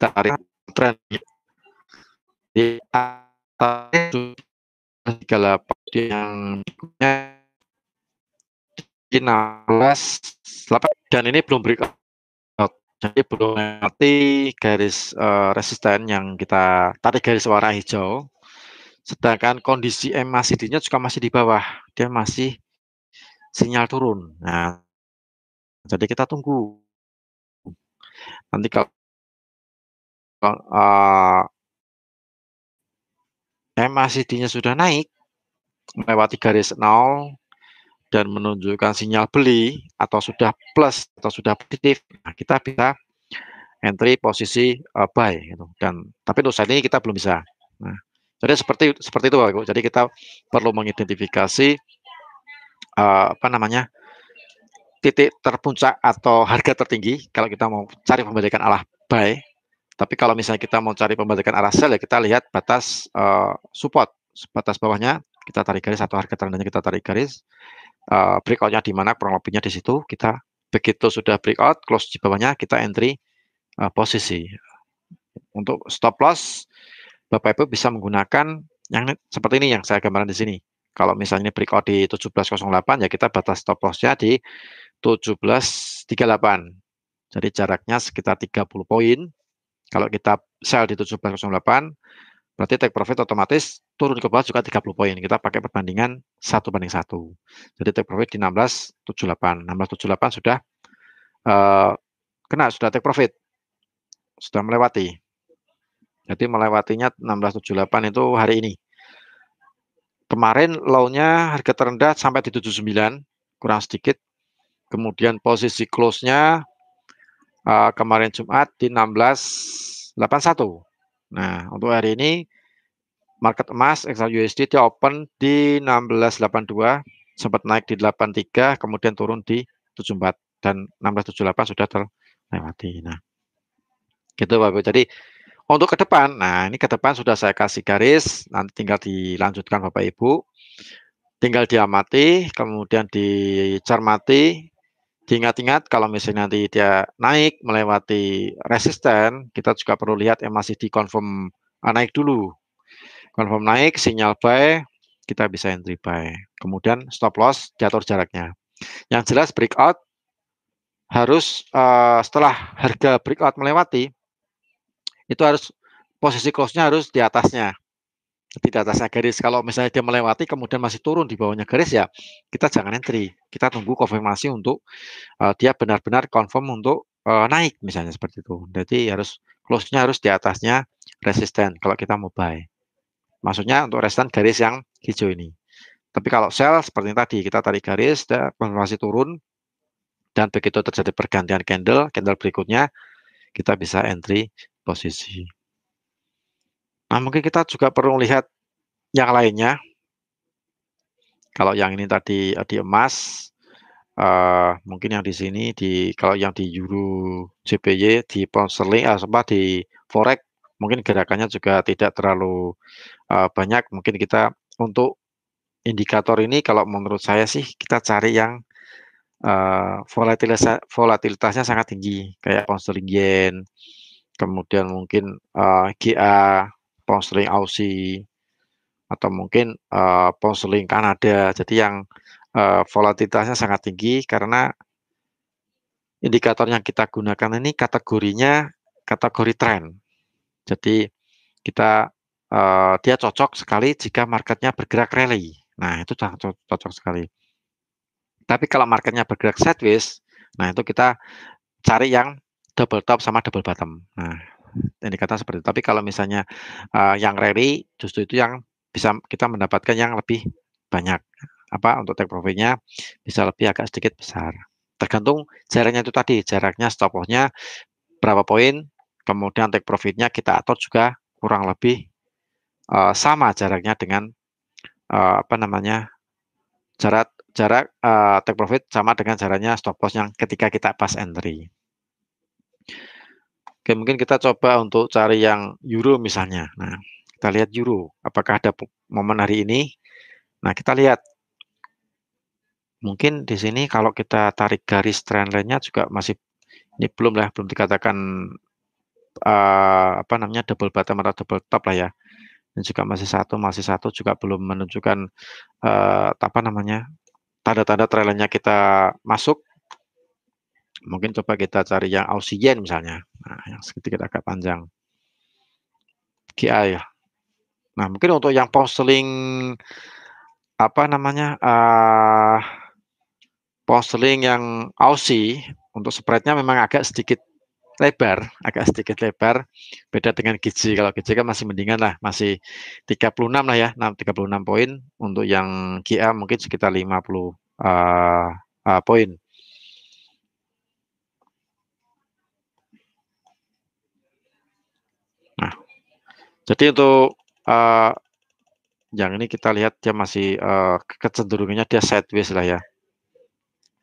kita tarik tren. Di atas tiga puluh delapan yang enam belas delapan dan ini belum breakout, jadi belum melewati garis uh, resisten yang kita tarik garis warna hijau. Sedangkan kondisi M A C D-nya juga masih di bawah, dia masih sinyal turun. Nah, jadi kita tunggu nanti kalau uh, M A C D-nya sudah naik, melewati garis nol dan menunjukkan sinyal beli atau sudah plus atau sudah positif, nah, kita bisa entry posisi uh, buy gitu. Dan tapi untuk saat ini kita belum bisa. Nah, jadi seperti seperti itu Bapak Ibu. Jadi kita perlu mengidentifikasi uh, apa namanya titik terpuncak atau harga tertinggi kalau kita mau cari pembalikan arah buy. Tapi kalau misalnya kita mau cari pembalikan arah sell, ya kita lihat batas uh, support, batas bawahnya kita tarik garis, satu harga terendahnya kita tarik garis, uh, breakoutnya di mana kurang lebihnya di situ. Kita begitu sudah breakout close di bawahnya, kita entry uh, posisi. Untuk stop loss Bapak Ibu bisa menggunakan yang seperti ini yang saya gambarkan di sini. Kalau misalnya breakout di tujuh belas nol delapan, ya kita batas stop lossnya di tujuh belas tiga puluh delapan. Jadi jaraknya sekitar tiga puluh poin. Kalau kita sell di tujuh belas nol delapan, berarti take profit otomatis turun ke bawah juga tiga puluh poin. Kita pakai perbandingan satu banding satu. Jadi take profit di enam belas tujuh puluh delapan. enam belas tujuh puluh delapan sudah uh, kena, sudah take profit. Sudah melewati. Jadi melewatinya enam belas tujuh puluh delapan itu hari ini. Kemarin low-nya harga terendah sampai di tujuh puluh sembilan, kurang sedikit. Kemudian posisi close-nya uh, kemarin Jumat di enam belas delapan puluh satu. Nah, untuk hari ini market emas U S D dia open di enam belas delapan puluh dua, sempat naik di delapan puluh tiga, kemudian turun di tujuh puluh empat, dan enam belas tujuh puluh delapan sudah terlewati. Nah, gitu Bapak. Jadi untuk ke depan, nah ini ke depan sudah saya kasih garis, nanti tinggal dilanjutkan Bapak Ibu. Tinggal diamati, kemudian dicermati, diingat-ingat kalau misalnya nanti dia naik melewati resisten, kita juga perlu lihat M A C D confirm ah, naik dulu. Confirm naik, sinyal buy, kita bisa entry buy. Kemudian stop loss, diatur jaraknya. Yang jelas breakout harus uh, setelah harga breakout melewati, itu harus posisi close-nya harus di atasnya, di atasnya garis. Kalau misalnya dia melewati kemudian masih turun di bawahnya garis, ya kita jangan entry, kita tunggu konfirmasi untuk uh, dia benar-benar confirm untuk uh, naik misalnya seperti itu. Jadi harus close-nya harus di atasnya resisten kalau kita mau buy, maksudnya untuk resisten garis yang hijau ini. Tapi kalau sell seperti tadi, kita tarik garis, dan konfirmasi turun, dan begitu terjadi pergantian candle, candle berikutnya kita bisa entry posisi. Nah, mungkin kita juga perlu lihat yang lainnya. Kalau yang ini tadi di emas, uh, mungkin yang di sini, di kalau yang di euro J P Y, di pound sterling, uh, di forex, mungkin gerakannya juga tidak terlalu uh, banyak. Mungkin kita untuk indikator ini, kalau menurut saya sih kita cari yang uh, volatilitas, volatilitasnya sangat tinggi, kayak pound sterling yen. Kemudian mungkin uh, G A, pound sterling Aussie, atau mungkin uh, pound sterling Kanada. Jadi yang uh, volatilitasnya sangat tinggi, karena indikator yang kita gunakan ini kategorinya kategori tren. Jadi kita uh, dia cocok sekali jika marketnya bergerak rally. Nah, itu cocok sekali. Tapi kalau marketnya bergerak sideways, nah itu kita cari yang double top sama double bottom. Nah, ini kata seperti itu. Tapi kalau misalnya uh, yang rally, justru itu yang bisa kita mendapatkan yang lebih banyak. Apa untuk take profitnya bisa lebih agak sedikit besar. Tergantung jaraknya itu tadi, jaraknya stop lossnya berapa poin, kemudian take profitnya kita atur juga kurang lebih uh, sama jaraknya dengan uh, apa namanya jarak jarak uh, take profit sama dengan jaraknya stop loss yang ketika kita pas entry. Oke, mungkin kita coba untuk cari yang euro misalnya. Nah, kita lihat euro. Apakah ada momen hari ini? Nah, kita lihat. Mungkin di sini kalau kita tarik garis trendline-nya juga masih ini belum lah, belum dikatakan uh, apa namanya double bottom atau double top lah ya. Dan juga masih satu, masih satu juga belum menunjukkan uh, apa namanya tanda-tanda trendline-nya kita masuk. Mungkin coba kita cari yang Aussie Yen misalnya. Nah, yang sedikit agak panjang. G I. Nah, mungkin untuk yang pound sterling apa namanya? Uh, pound sterling yang Aussie, untuk spreadnya memang agak sedikit lebar, agak sedikit lebar. Beda dengan G J. Kalau G J kan masih mendingan lah, masih tiga puluh enam lah ya, tiga puluh enam poin. Untuk yang G A mungkin sekitar lima puluh uh, uh, poin. Jadi untuk uh, yang ini kita lihat dia masih uh, kecenderungannya dia sideways lah ya.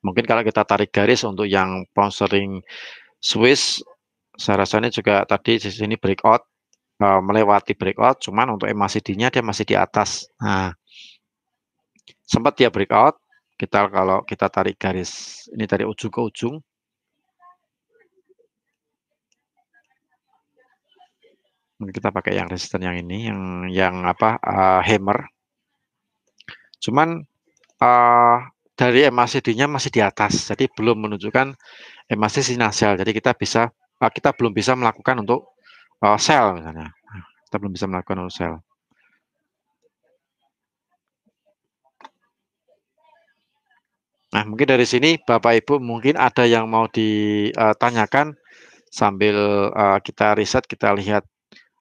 Mungkin kalau kita tarik garis untuk yang pound sterling Swiss, saya rasanya juga tadi di sini breakout, uh, melewati breakout, cuman untuk M A C D-nya dia masih di atas. Nah, sempat dia breakout. Kita kalau kita tarik garis ini dari ujung ke ujung, kita pakai yang resisten yang ini, yang yang apa uh, hammer. Cuman uh, dari M A C D-nya masih di atas, jadi belum menunjukkan M A C D sinasial. Jadi kita bisa uh, kita belum bisa melakukan untuk uh, sell misalnya. Kita belum bisa melakukan untuk sell. Nah, mungkin dari sini Bapak Ibu mungkin ada yang mau ditanyakan sambil uh, kita riset, kita lihat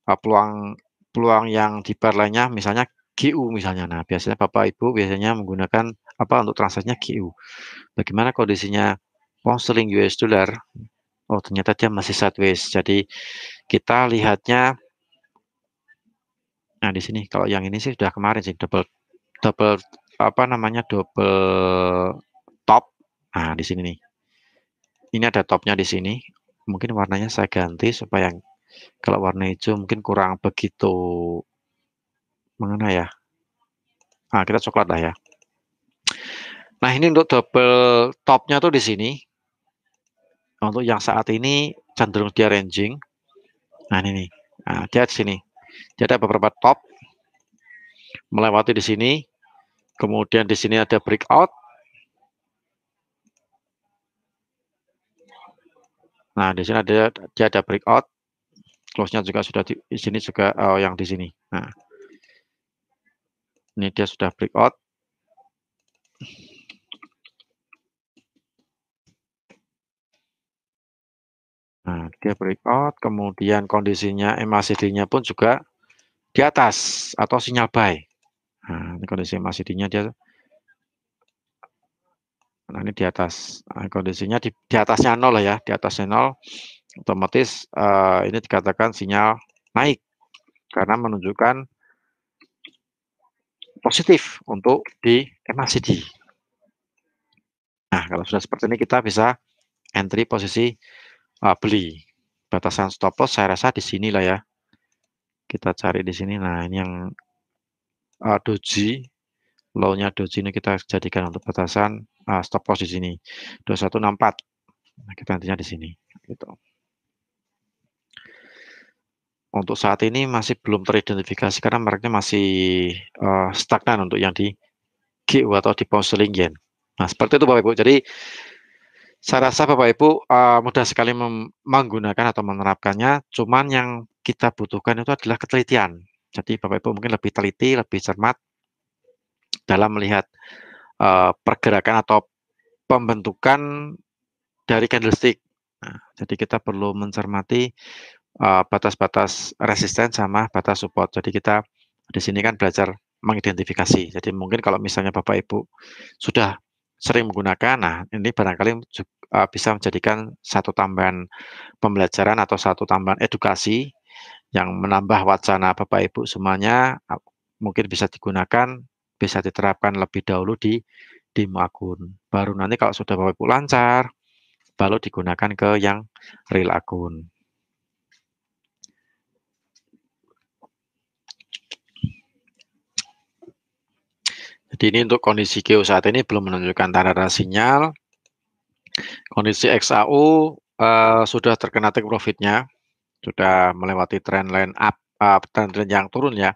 uh, peluang peluang yang di bar lainnya, misalnya G U misalnya. Nah, biasanya Bapak Ibu biasanya menggunakan apa untuk transaksinya G U. Bagaimana kondisinya pound sterling U S dollar? Oh, ternyata dia masih sideways. Jadi kita lihatnya, nah di sini kalau yang ini sih sudah kemarin sih double double apa namanya double top. Nah, di sini nih. Ini ada topnya di sini. Mungkin warnanya saya ganti supaya kalau warna hijau mungkin kurang begitu mengena ya. Nah, kita coklat lah ya. Nah, ini untuk double topnya tuh di sini. Untuk yang saat ini cenderung dia ranging. Nah, ini nih. Nah, dia di sini. Dia ada beberapa top melewati di sini. Kemudian di sini ada breakout. Nah, di sini ada dia ada breakout. Close-nya juga sudah di, di sini juga oh, yang di sini. Nah. Ini dia sudah breakout. Nah, dia breakout, kemudian kondisinya M A C D-nya pun juga di atas atau sinyal buy. Nah, ini kondisi M A C D-nya dia, nah ini di atas, nah, kondisinya di, di atasnya nol lah ya, di atasnya nol, otomatis uh, ini dikatakan sinyal naik karena menunjukkan positif untuk di M A C D. Nah, kalau sudah seperti ini kita bisa entry posisi uh, beli. Batasan stop loss saya rasa di sini lah ya. Kita cari di sini. Nah, ini yang Uh, doji, low-nya doji ini kita jadikan untuk batasan uh, stop loss di sini dua satu enam empat. Nah, kita nantinya di sini gitu. Untuk saat ini masih belum teridentifikasi karena mereknya masih uh, stagnan untuk yang di G U atau di pound sterling yen. Nah, seperti itu Bapak Ibu. Jadi saya rasa Bapak Ibu uh, mudah sekali menggunakan atau menerapkannya. Cuman yang kita butuhkan itu adalah ketelitian. Jadi Bapak Ibu mungkin lebih teliti, lebih cermat dalam melihat uh, pergerakan atau pembentukan dari candlestick. Nah, jadi kita perlu mencermati batas-batas uh, resisten sama batas support. Jadi kita di sini kan belajar mengidentifikasi. Jadi mungkin kalau misalnya Bapak Ibu sudah sering menggunakan, nah ini barangkali uh, bisa menjadikan satu tambahan pembelajaran atau satu tambahan edukasi yang menambah wacana Bapak Ibu semuanya, mungkin bisa digunakan, bisa diterapkan lebih dahulu di demo akun. Baru nanti kalau sudah Bapak Ibu lancar, baru digunakan ke yang real akun. Jadi ini untuk kondisi G U saat ini belum menunjukkan tanda-tanda sinyal. Kondisi X A U eh, sudah terkena take profitnya. Sudah melewati trendline up, uh, trendline yang turun ya.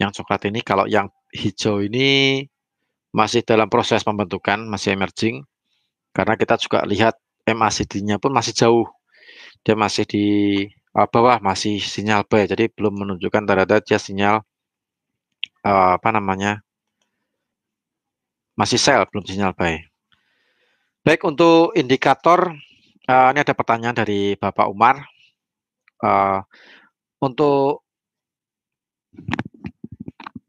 Yang coklat ini, kalau yang hijau ini masih dalam proses pembentukan, masih emerging. Karena kita juga lihat M A C D-nya pun masih jauh. Dia masih di uh, bawah, masih sinyal buy. Jadi belum menunjukkan tanda-tanda dia sinyal, uh, apa namanya, masih sell, belum sinyal buy. Baik, untuk indikator, uh, ini ada pertanyaan dari Bapak Umar. Uh, untuk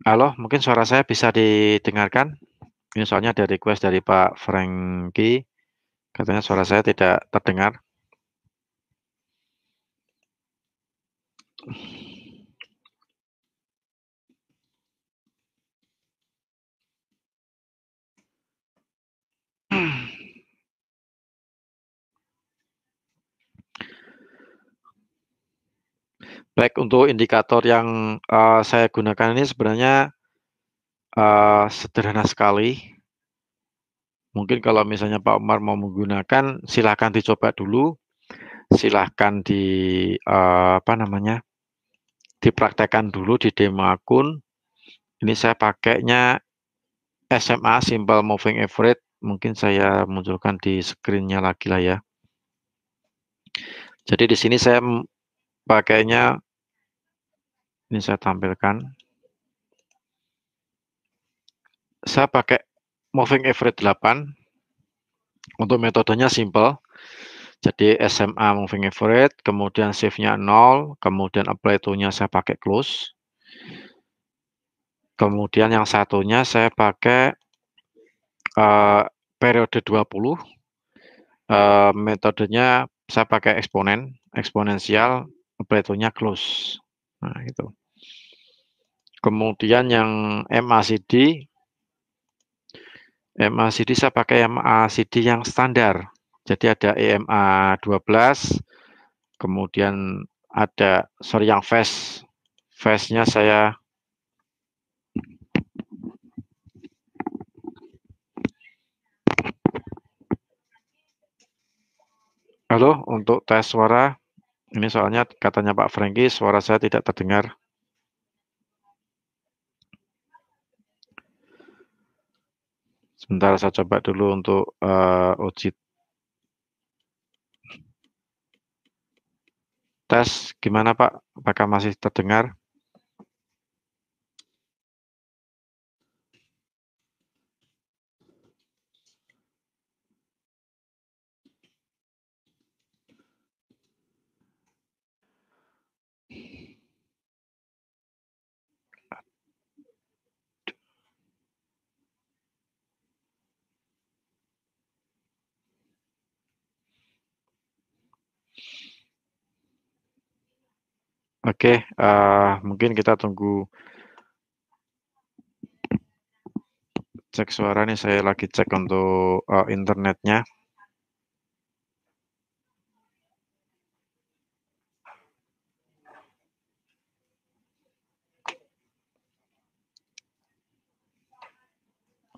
halo, mungkin suara saya bisa didengarkan. Ini soalnya ada request dari Pak Franky, katanya suara saya tidak terdengar. Baik, untuk indikator yang uh, saya gunakan ini sebenarnya uh, sederhana sekali. Mungkin kalau misalnya Pak Umar mau menggunakan, silahkan dicoba dulu, silahkan di uh, apa namanya dipraktekkan dulu di demo akun. Ini saya pakainya S M A, Simple Moving Average. Mungkin saya munculkan di screen-nya lagi lah ya. Jadi di sini saya pakainya, ini saya tampilkan. Saya pakai Moving Average delapan. Untuk metodenya simple. Jadi S M A Moving Average, kemudian shift-nya nol, kemudian apply to-nya saya pakai close. Kemudian yang satunya saya pakai uh, periode dua puluh. Uh, metodenya saya pakai eksponen, eksponensial, plato-nya close. Nah, itu. Kemudian yang M A C D, M A C D saya pakai M A C D yang standar. Jadi ada E M A dua belas, kemudian ada sorry yang fast. Fast-nya saya Halo, untuk tes suara, ini soalnya katanya Pak Franky, suara saya tidak terdengar. Sebentar, saya coba dulu untuk uh, uji. Tes, gimana Pak? Apakah masih terdengar? Oke, okay, uh, mungkin kita tunggu cek suara nih. Saya lagi cek untuk uh, internetnya.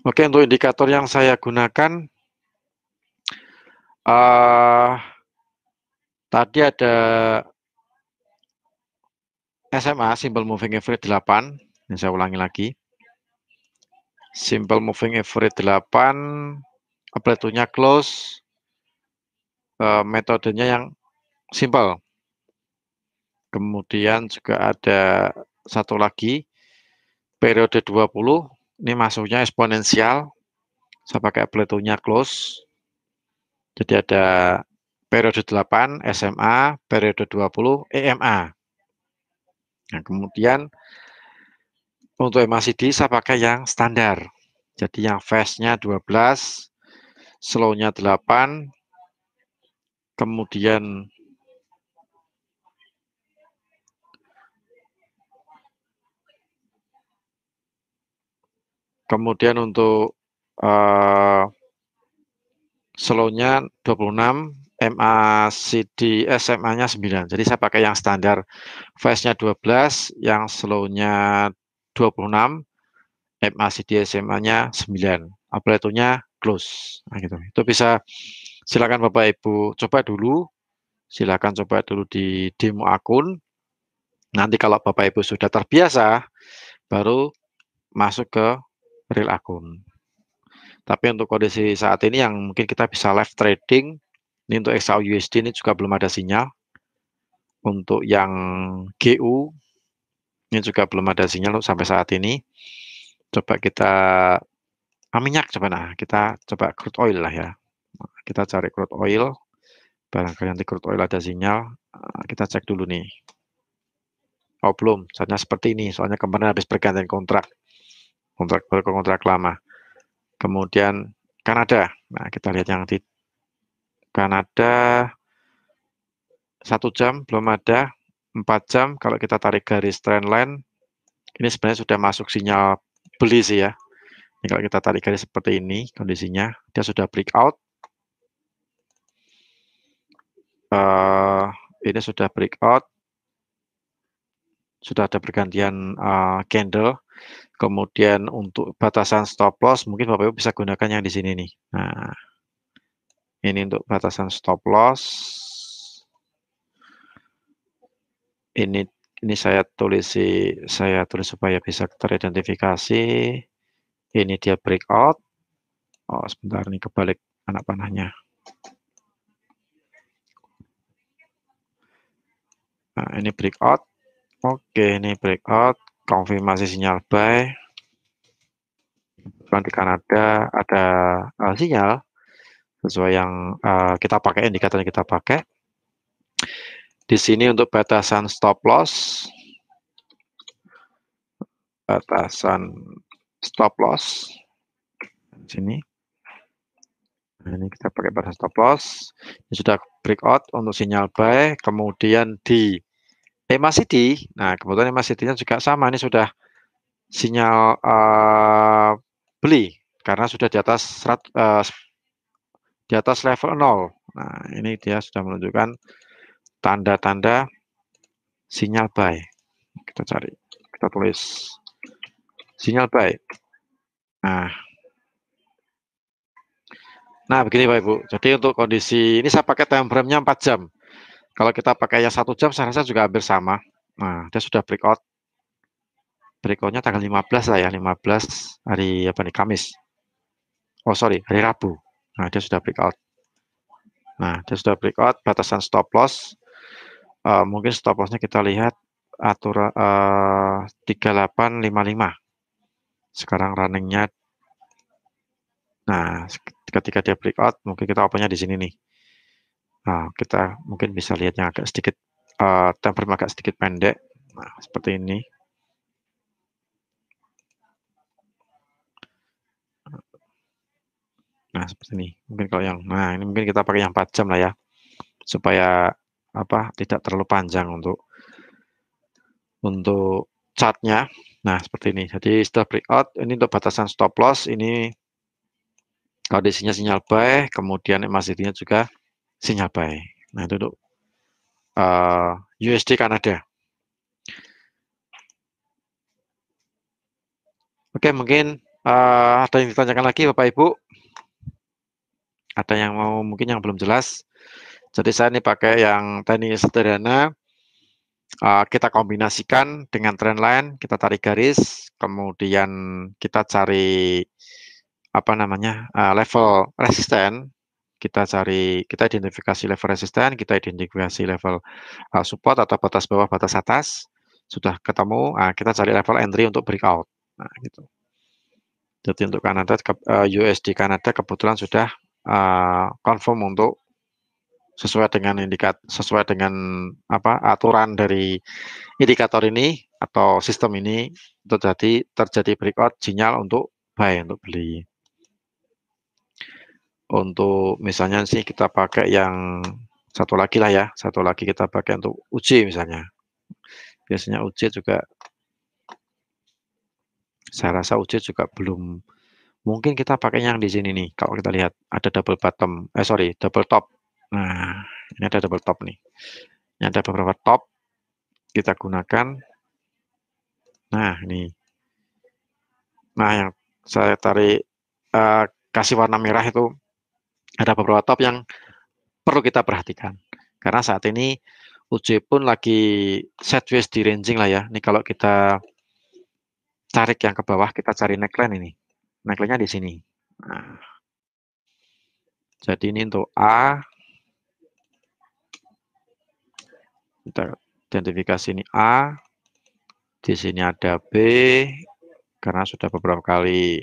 Oke, okay, untuk indikator yang saya gunakan uh, tadi ada S M A, Simple Moving Average delapan. Ini saya ulangi lagi. Simple Moving Average delapan. Apply to-nya close. Uh, metodenya yang simple. Kemudian juga ada satu lagi. Periode dua puluh. Ini masuknya eksponensial. Saya pakai apply to-nya close. Jadi ada periode delapan, S M A, periode dua puluh, E M A. Nah, kemudian untuk M A C D saya pakai yang standar. Jadi yang fast-nya dua belas, slow-nya delapan, kemudian kemudian untuk uh, slow-nya dua puluh enam, M A C D S M A-nya sembilan. Jadi saya pakai yang standar, fast-nya dua belas, yang slow-nya dua puluh enam, M A C D S M A-nya sembilan. Apply to-nya close. Nah, gitu. Itu bisa, silakan Bapak Ibu coba dulu. Silakan coba dulu di demo akun. Nanti kalau Bapak Ibu sudah terbiasa, baru masuk ke real akun. Tapi untuk kondisi saat ini yang mungkin kita bisa live trading, ini untuk X A U U S D ini juga belum ada sinyal. Untuk yang G U ini juga belum ada sinyal sampai saat ini. Coba kita ah, minyak coba nah, kita coba crude oil lah ya. Kita cari crude oil. Barangkali nanti crude oil ada sinyal. Kita cek dulu nih. Oh, belum. Saatnya seperti ini. Soalnya kemarin habis pergantian kontrak. Kontrak kontrak lama. Kemudian Kanada. Nah, kita lihat yang di Kanada satu jam belum ada, empat jam kalau kita tarik garis trendline ini sebenarnya sudah masuk sinyal beli sih ya. Ini kalau kita tarik garis seperti ini kondisinya dia sudah breakout. Uh, ini sudah breakout, sudah ada pergantian uh, candle. Kemudian untuk batasan stop loss mungkin Bapak Ibu bisa gunakan yang di sini nih. Nah, ini untuk batasan stop loss. Ini ini saya tulis saya tulis supaya bisa teridentifikasi. Ini dia breakout. Oh, sebentar nih kebalik anak panahnya. Nah, ini breakout. Oke, ini breakout, konfirmasi sinyal buy. Kemudian di Kanada ada uh, sinyal sesuai yang uh, kita pakai, indikatornya kita pakai. Di sini untuk batasan stop loss, batasan stop loss di sini. Nah, ini kita pakai batasan stop loss. Ini sudah breakout untuk sinyal buy, kemudian di E M A City, nah kebetulan E M A City-nya juga sama, ini sudah sinyal uh, beli karena sudah di atas uh, di atas level nol. Nah, ini dia sudah menunjukkan tanda-tanda sinyal buy. Kita cari, kita tulis sinyal buy. Nah, nah begini Pak Ibu. Jadi untuk kondisi ini saya pakai time frame-nya empat jam. Kalau kita pakai yang satu jam, saya rasa juga hampir sama. Nah, dia sudah breakout. Breakout-nya tanggal lima belas lah ya, lima belas hari apa nih, Kamis. Oh sorry, hari Rabu. Nah, dia sudah breakout. Nah, dia sudah breakout, batasan stop loss. Uh, mungkin stop loss-nya kita lihat aturan uh, tiga delapan lima lima. Sekarang running-nya. Nah, ketika dia breakout, mungkin kita open-nya di sini nih. Nah, kita mungkin bisa lihat yang agak sedikit uh, time frame agak sedikit pendek, nah, seperti ini. Nah, seperti ini. Mungkin kalau yang, nah ini mungkin kita pakai yang empat jam lah ya, supaya apa tidak terlalu panjang untuk untuk chartnya. Nah, seperti ini. Jadi setelah breakout, ini untuk batasan stop loss, ini kondisinya sinyal buy, kemudian M A C D-nya juga sinyal buy. Nah, itu untuk uh, U S D Kanada. Oke, mungkin uh, ada yang ditanyakan lagi Bapak Ibu? Ada yang mau, mungkin yang belum jelas. Jadi saya ini pakai yang teknik sederhana, uh, kita kombinasikan dengan trend line, kita tarik garis, kemudian kita cari apa namanya uh, level resisten. Kita cari, kita identifikasi level resisten, kita identifikasi level uh, support atau batas bawah, batas atas. Sudah ketemu, uh, kita cari level entry untuk breakout. Nah, gitu. Jadi untuk Kanada, ke, uh, U S D Kanada kebetulan sudah uh, confirm untuk sesuai dengan indikat, sesuai dengan apa aturan dari indikator ini atau sistem ini, terjadi terjadi breakout sinyal untuk buy, untuk beli. Untuk misalnya sih kita pakai yang satu lagi lah ya, satu lagi kita pakai untuk uji misalnya. Biasanya uji juga, saya rasa uji juga belum, mungkin kita pakai yang di sini nih. Kalau kita lihat ada double bottom, eh sorry double top. Nah, ini ada double top nih. Ini ada beberapa top kita gunakan. Nah, ini, nah yang saya tarik uh, kasih warna merah itu. Ada beberapa top yang perlu kita perhatikan. Karena saat ini U J pun lagi sideways di ranging lah ya. Ini kalau kita tarik yang ke bawah, kita cari neckline ini. Neckline-nya di sini. Nah. Jadi ini untuk A. Kita identifikasi ini A. Di sini ada B. Karena sudah beberapa kali.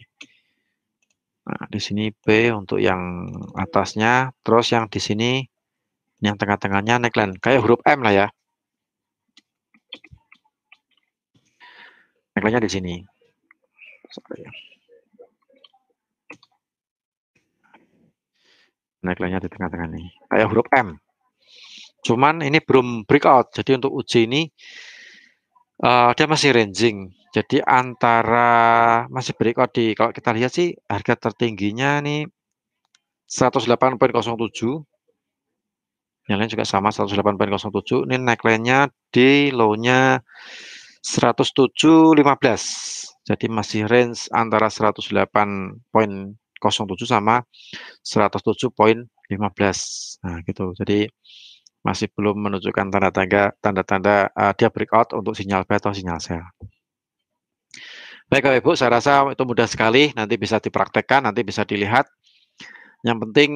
Nah, di sini B untuk yang atasnya, terus yang di sini, yang tengah-tengahnya neckline, kayak huruf M lah ya. Neckline-nya di sini. Neckline-nya di tengah-tengah nih, kayak huruf M. Cuman ini belum breakout, jadi untuk uji ini uh, dia masih ranging. Jadi antara masih breakout di, kalau kita lihat sih harga tertingginya nih seratus delapan koma nol tujuh. Yang lain juga sama seratus delapan koma nol tujuh. Ini neckline-nya di low-nya seratus tujuh koma lima belas. Jadi masih range antara seratus delapan koma nol tujuh sama seratus tujuh koma lima belas. Nah, gitu. Jadi masih belum menunjukkan tanda-tanda tanda-tanda uh, dia breakout untuk sinyal buy atau sinyal sell. Baik Bapak Ibu, saya rasa itu mudah sekali, nanti bisa dipraktekkan, nanti bisa dilihat. Yang penting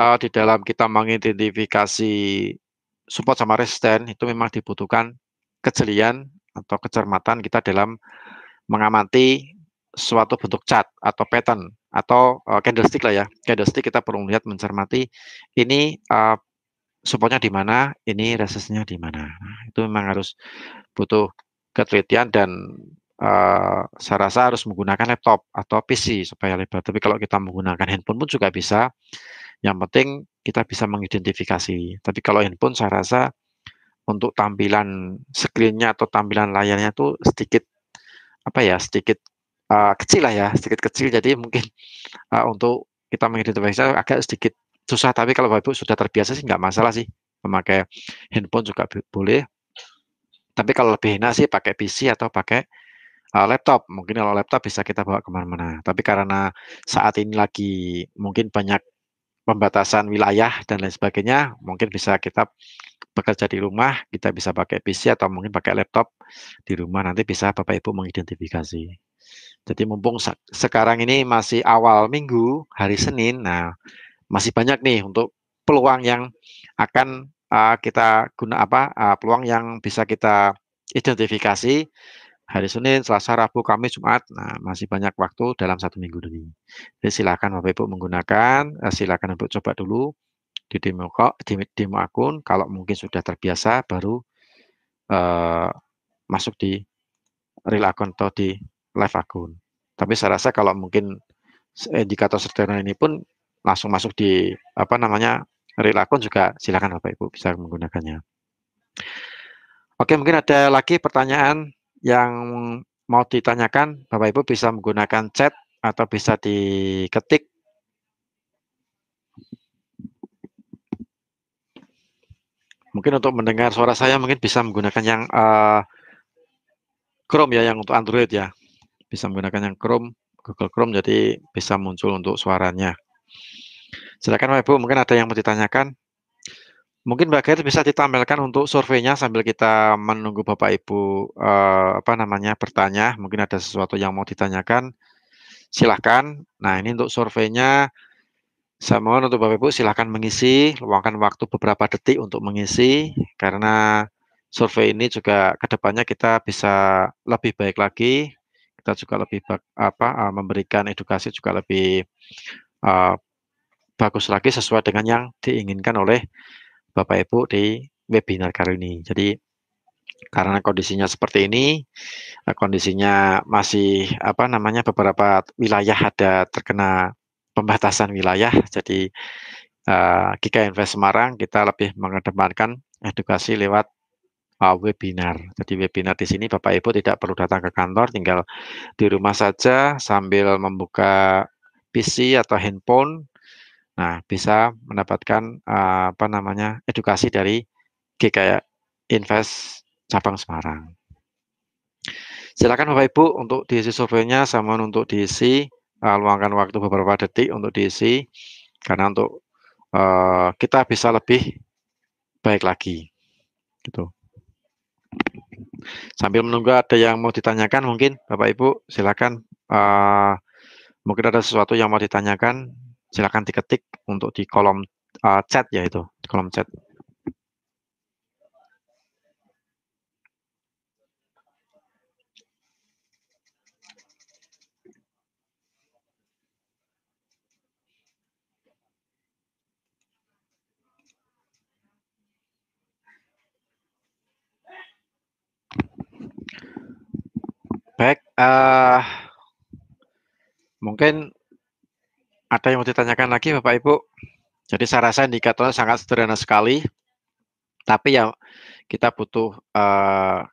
uh, di dalam kita mengidentifikasi support sama resisten itu memang dibutuhkan kejelian atau kecermatan kita dalam mengamati suatu bentuk chart atau pattern atau uh, candlestick lah ya. Candlestick kita perlu melihat, mencermati ini uh, supportnya di mana, ini resistnya di mana. Nah, itu memang harus butuh ketelitian dan uh, saya rasa harus menggunakan laptop atau P C supaya lebar. Tapi kalau kita menggunakan handphone pun juga bisa. Yang penting kita bisa mengidentifikasi. Tapi kalau handphone saya rasa untuk tampilan screen-nya atau tampilan layarnya tuh sedikit apa ya, sedikit uh, kecil lah ya, sedikit kecil. Jadi mungkin uh, untuk kita mengidentifikasi agak sedikit susah, tapi kalau Bapak Ibu sudah terbiasa sih nggak masalah sih, memakai handphone juga boleh. Tapi kalau lebih enak sih pakai P C atau pakai uh, laptop. Mungkin kalau laptop bisa kita bawa kemana-mana. Tapi karena saat ini lagi mungkin banyak pembatasan wilayah dan lain sebagainya, mungkin bisa kita bekerja di rumah, kita bisa pakai P C atau mungkin pakai laptop di rumah, nanti bisa Bapak Ibu mengidentifikasi. Jadi mumpung sekarang ini masih awal minggu, hari Senin, nah masih banyak nih untuk peluang yang akan uh, kita guna apa uh, peluang yang bisa kita identifikasi hari Senin, Selasa, Rabu, Kamis, Jumat. Nah, masih banyak waktu dalam satu minggu ini. Jadi silakan Bapak Ibu menggunakan, uh, silakan Bapak coba dulu di demo di demo akun. Kalau mungkin sudah terbiasa baru uh, masuk di real akun atau di live akun. Tapi saya rasa kalau mungkin indikator sederhana ini pun langsung masuk di apa namanya real akun juga silakan Bapak Ibu bisa menggunakannya. Oke, mungkin ada lagi pertanyaan yang mau ditanyakan, Bapak Ibu bisa menggunakan chat atau bisa diketik. Mungkin untuk mendengar suara saya mungkin bisa menggunakan yang uh, Chrome ya, yang untuk Android ya, bisa menggunakan yang Chrome, Google Chrome, jadi bisa muncul untuk suaranya. Silakan Bapak Ibu, mungkin ada yang mau ditanyakan. Mungkin Mbak Gair bisa ditampilkan untuk surveinya sambil kita menunggu Bapak Ibu eh, apa namanya bertanya. Mungkin ada sesuatu yang mau ditanyakan, silahkan. Nah, ini untuk surveinya, saya mohon untuk Bapak Ibu silahkan mengisi, luangkan waktu beberapa detik untuk mengisi, karena survei ini juga kedepannya kita bisa lebih baik lagi. Kita juga lebih apa memberikan edukasi juga lebih eh, bagus lagi sesuai dengan yang diinginkan oleh Bapak Ibu di webinar kali ini. Jadi karena kondisinya seperti ini, kondisinya masih apa namanya beberapa wilayah ada terkena pembatasan wilayah. Jadi uh, G K I N V E S T Semarang kita lebih mengedepankan edukasi lewat uh, webinar. Jadi webinar di sini Bapak Ibu tidak perlu datang ke kantor, tinggal di rumah saja sambil membuka P C atau handphone. Nah, bisa mendapatkan uh, apa namanya edukasi dari G K I N V E S T cabang Semarang. Silakan Bapak Ibu untuk diisi surveinya, sama untuk diisi uh, luangkan waktu beberapa detik untuk diisi, karena untuk uh, kita bisa lebih baik lagi. Gitu. Sambil menunggu ada yang mau ditanyakan, mungkin Bapak Ibu silakan uh, mungkin ada sesuatu yang mau ditanyakan. Silakan diketik untuk di kolom uh, chat ya, itu di kolom chat. Baik, uh, mungkin ada yang mau ditanyakan lagi Bapak Ibu? Jadi saya rasa indikatornya sangat sederhana sekali, tapi ya kita butuh eh,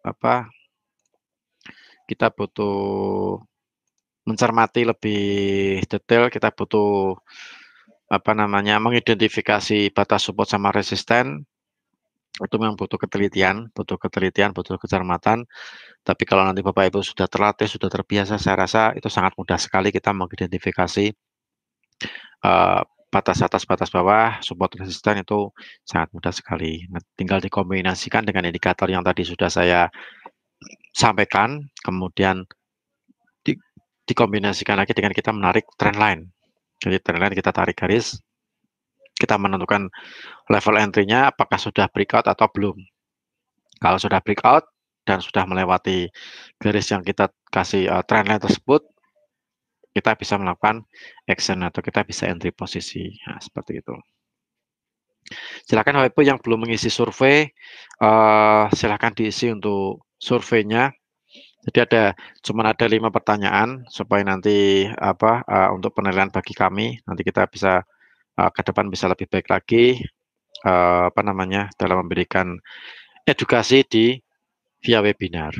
apa? Kita butuh mencermati lebih detail, kita butuh apa namanya mengidentifikasi batas support sama resisten, itu memang butuh ketelitian, butuh ketelitian, butuh kecermatan. Tapi kalau nanti Bapak Ibu sudah terlatih, sudah terbiasa, saya rasa itu sangat mudah sekali kita mengidentifikasi uh, batas atas, batas bawah, support resisten itu sangat mudah sekali. Nah, tinggal dikombinasikan dengan indikator yang tadi sudah saya sampaikan, kemudian di, dikombinasikan lagi dengan kita menarik trend line. Jadi trend line kita tarik garis, kita menentukan level entry-nya apakah sudah breakout atau belum. Kalau sudah breakout dan sudah melewati garis yang kita kasih uh, trend line tersebut, kita bisa melakukan action atau kita bisa entry posisi. Nah, seperti itu. Silakan Bapak Ibu yang belum mengisi survei, uh, silahkan diisi untuk surveinya. Jadi ada cuma ada lima pertanyaan supaya nanti apa uh, untuk penilaian bagi kami nanti kita bisa uh, ke depan bisa lebih baik lagi uh, apa namanya dalam memberikan edukasi di via webinar.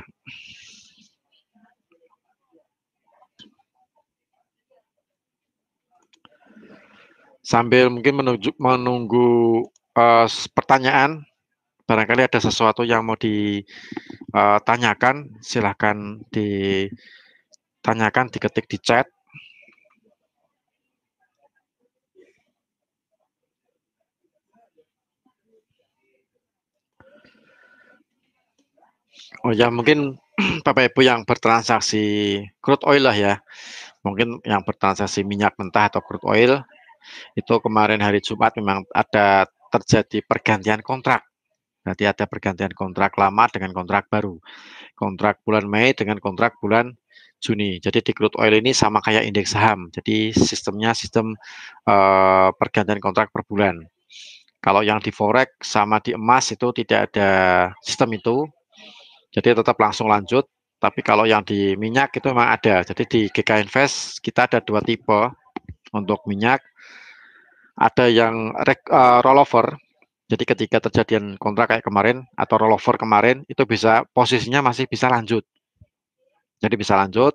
Sambil mungkin menuju, menunggu uh, pertanyaan, barangkali ada sesuatu yang mau ditanyakan, uh, silahkan ditanyakan, diketik di chat. Oh ya, mungkin Bapak Ibu yang bertransaksi crude oil lah ya, mungkin yang bertransaksi minyak mentah atau crude oil, itu kemarin hari Jumat memang ada terjadi pergantian kontrak. Berarti ada pergantian kontrak lama dengan kontrak baru, kontrak bulan Mei dengan kontrak bulan Juni. Jadi di crude oil ini sama kayak indeks saham, jadi sistemnya sistem uh, pergantian kontrak per bulan. Kalau yang di forex sama di emas itu tidak ada sistem itu, jadi tetap langsung lanjut. Tapi kalau yang di minyak itu memang ada. Jadi di G K Invest kita ada dua tipe. Untuk minyak ada yang uh, rollover, jadi ketika terjadian kontrak kayak kemarin atau rollover kemarin itu bisa posisinya masih bisa lanjut, jadi bisa lanjut.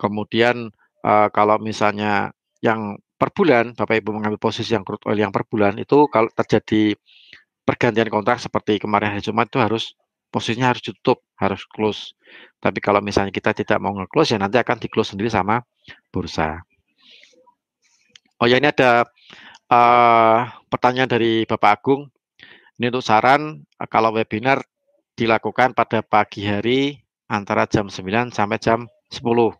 Kemudian uh, kalau misalnya yang per bulan Bapak Ibu mengambil posisi yang crude oil yang per bulan itu kalau terjadi pergantian kontrak seperti kemarin hari Jumat itu harus posisinya harus ditutup, harus close. Tapi kalau misalnya kita tidak mau nge-close ya nanti akan di-close sendiri sama bursa. Oh ya, ini ada uh, pertanyaan dari Bapak Agung. Ini untuk saran kalau webinar dilakukan pada pagi hari antara jam sembilan sampai jam sepuluh.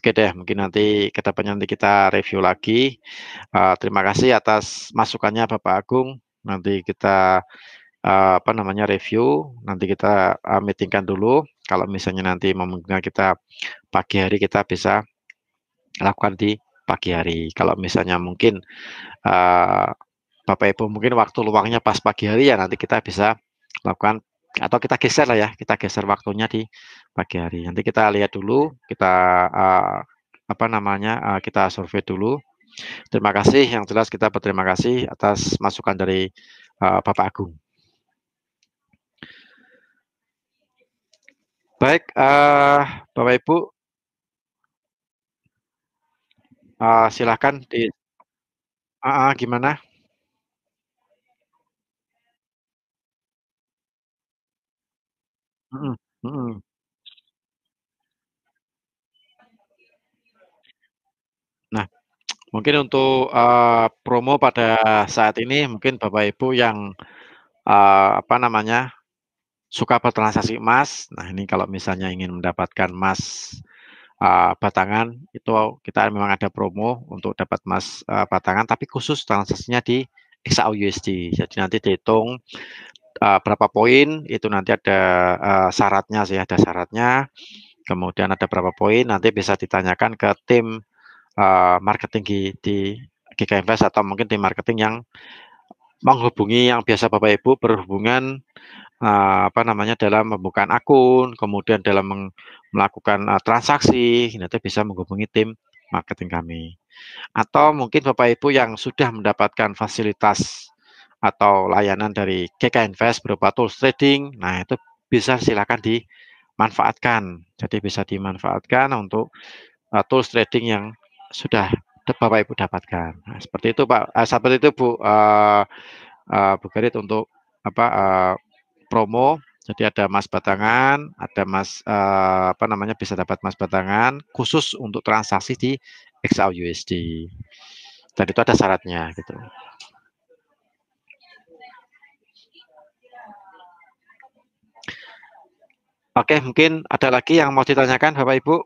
Oke deh, mungkin nanti kedepannya nanti kita review lagi. Uh, terima kasih atas masukannya Bapak Agung. Nanti kita uh, apa namanya review. Nanti kita uh, meetingkan dulu. Kalau misalnya nanti memungkinkan kita pagi hari kita bisa lakukan di pagi hari. Kalau misalnya mungkin uh, Bapak Ibu mungkin waktu luangnya pas pagi hari ya nanti kita bisa lakukan atau kita geser lah ya, kita geser waktunya di pagi hari. Nanti kita lihat dulu, kita uh, apa namanya uh, kita survei dulu. Terima kasih, yang jelas kita berterima kasih atas masukan dari uh, Bapak Agung. Baik, uh, Bapak Ibu. Uh, silahkan di uh, uh, gimana? Mm, mm. Nah, mungkin untuk uh, promo pada saat ini, mungkin Bapak Ibu yang uh, apa namanya suka bertransaksi emas. Nah, ini kalau misalnya ingin mendapatkan emas Uh, batangan itu kita memang ada promo untuk dapat emas uh, batangan, tapi khusus transaksinya di X A U U S D. Jadi nanti dihitung uh, berapa poin itu nanti ada uh, syaratnya sih, ada syaratnya. Kemudian ada berapa poin nanti bisa ditanyakan ke tim uh, marketing di, di G K Invest atau mungkin tim marketing yang menghubungi yang biasa Bapak Ibu berhubungan uh, apa namanya dalam pembukaan akun, kemudian dalam meng, melakukan uh, transaksi, nanti bisa menghubungi tim marketing kami. Atau mungkin Bapak Ibu yang sudah mendapatkan fasilitas atau layanan dari G K Invest berupa tools trading, nah itu bisa silakan dimanfaatkan. Jadi bisa dimanfaatkan untuk uh, tools trading yang sudah Bapak Ibu dapatkan. Nah, seperti itu Pak, eh, seperti itu Bu, eh, eh, Bu Garit untuk apa uh, promo. Jadi ada emas batangan, ada emas uh, apa namanya bisa dapat emas batangan khusus untuk transaksi di X A U U S D. Dan itu ada syaratnya gitu. Oke, mungkin ada lagi yang mau ditanyakan Bapak Ibu?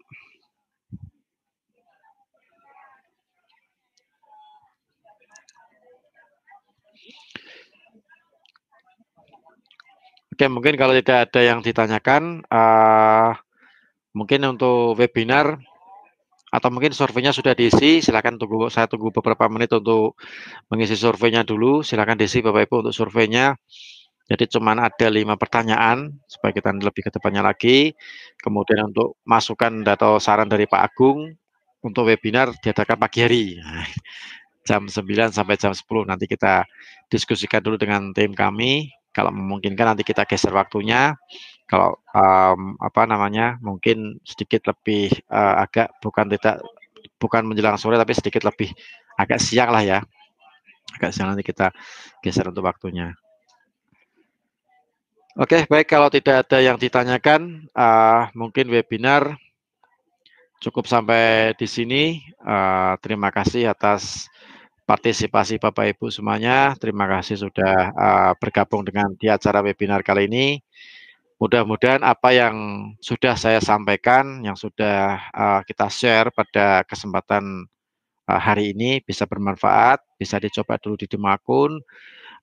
Oke, mungkin kalau tidak ada yang ditanyakan, uh, mungkin untuk webinar atau mungkin surveinya sudah diisi, silakan tunggu, saya tunggu beberapa menit untuk mengisi surveinya dulu. Silakan diisi Bapak Ibu untuk surveinya. Jadi cuman ada lima pertanyaan supaya kita lebih ke depannya lagi. Kemudian untuk masukan atau saran dari Pak Agung untuk webinar diadakan pagi hari jam sembilan sampai jam sepuluh. Nanti kita diskusikan dulu dengan tim kami. Kalau memungkinkan nanti kita geser waktunya. Kalau um, apa namanya mungkin sedikit lebih uh, agak bukan tidak bukan menjelang sore tapi sedikit lebih agak siang lah ya. Agak siang nanti kita geser untuk waktunya. Oke, baik, kalau tidak ada yang ditanyakan, uh, mungkin webinar cukup sampai di sini. Uh, terima kasih atas partisipasi Bapak Ibu semuanya. Terima kasih sudah uh, bergabung dengan di acara webinar kali ini. Mudah-mudahan apa yang sudah saya sampaikan, yang sudah uh, kita share pada kesempatan uh, hari ini bisa bermanfaat, bisa dicoba dulu di demo akun.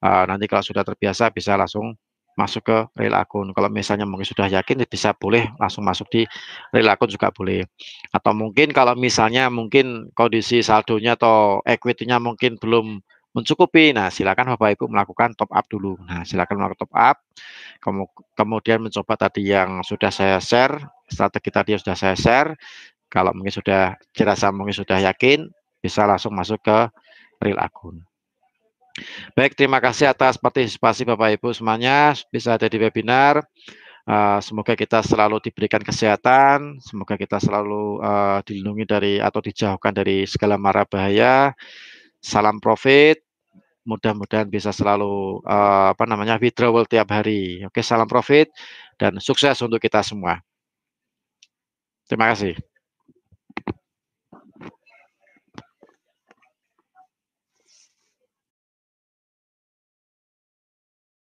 Uh, nanti kalau sudah terbiasa bisa langsung masuk ke real akun. Kalau misalnya mungkin sudah yakin bisa boleh langsung masuk di real akun juga boleh. Atau mungkin kalau misalnya mungkin kondisi saldonya atau equity-nya mungkin belum mencukupi, nah silakan Bapak Ibu melakukan top up dulu. Nah silakan melakukan top up. Kemudian mencoba tadi yang sudah saya share, strategi tadi yang sudah saya share. Kalau mungkin sudah dirasa mungkin sudah yakin, bisa langsung masuk ke real akun. Baik, terima kasih atas partisipasi Bapak Ibu semuanya bisa ada di webinar. Uh, semoga kita selalu diberikan kesehatan, semoga kita selalu uh, dilindungi dari atau dijauhkan dari segala mara bahaya. Salam profit, mudah-mudahan bisa selalu uh, apa namanya withdrawal tiap hari. Oke, salam profit dan sukses untuk kita semua. Terima kasih.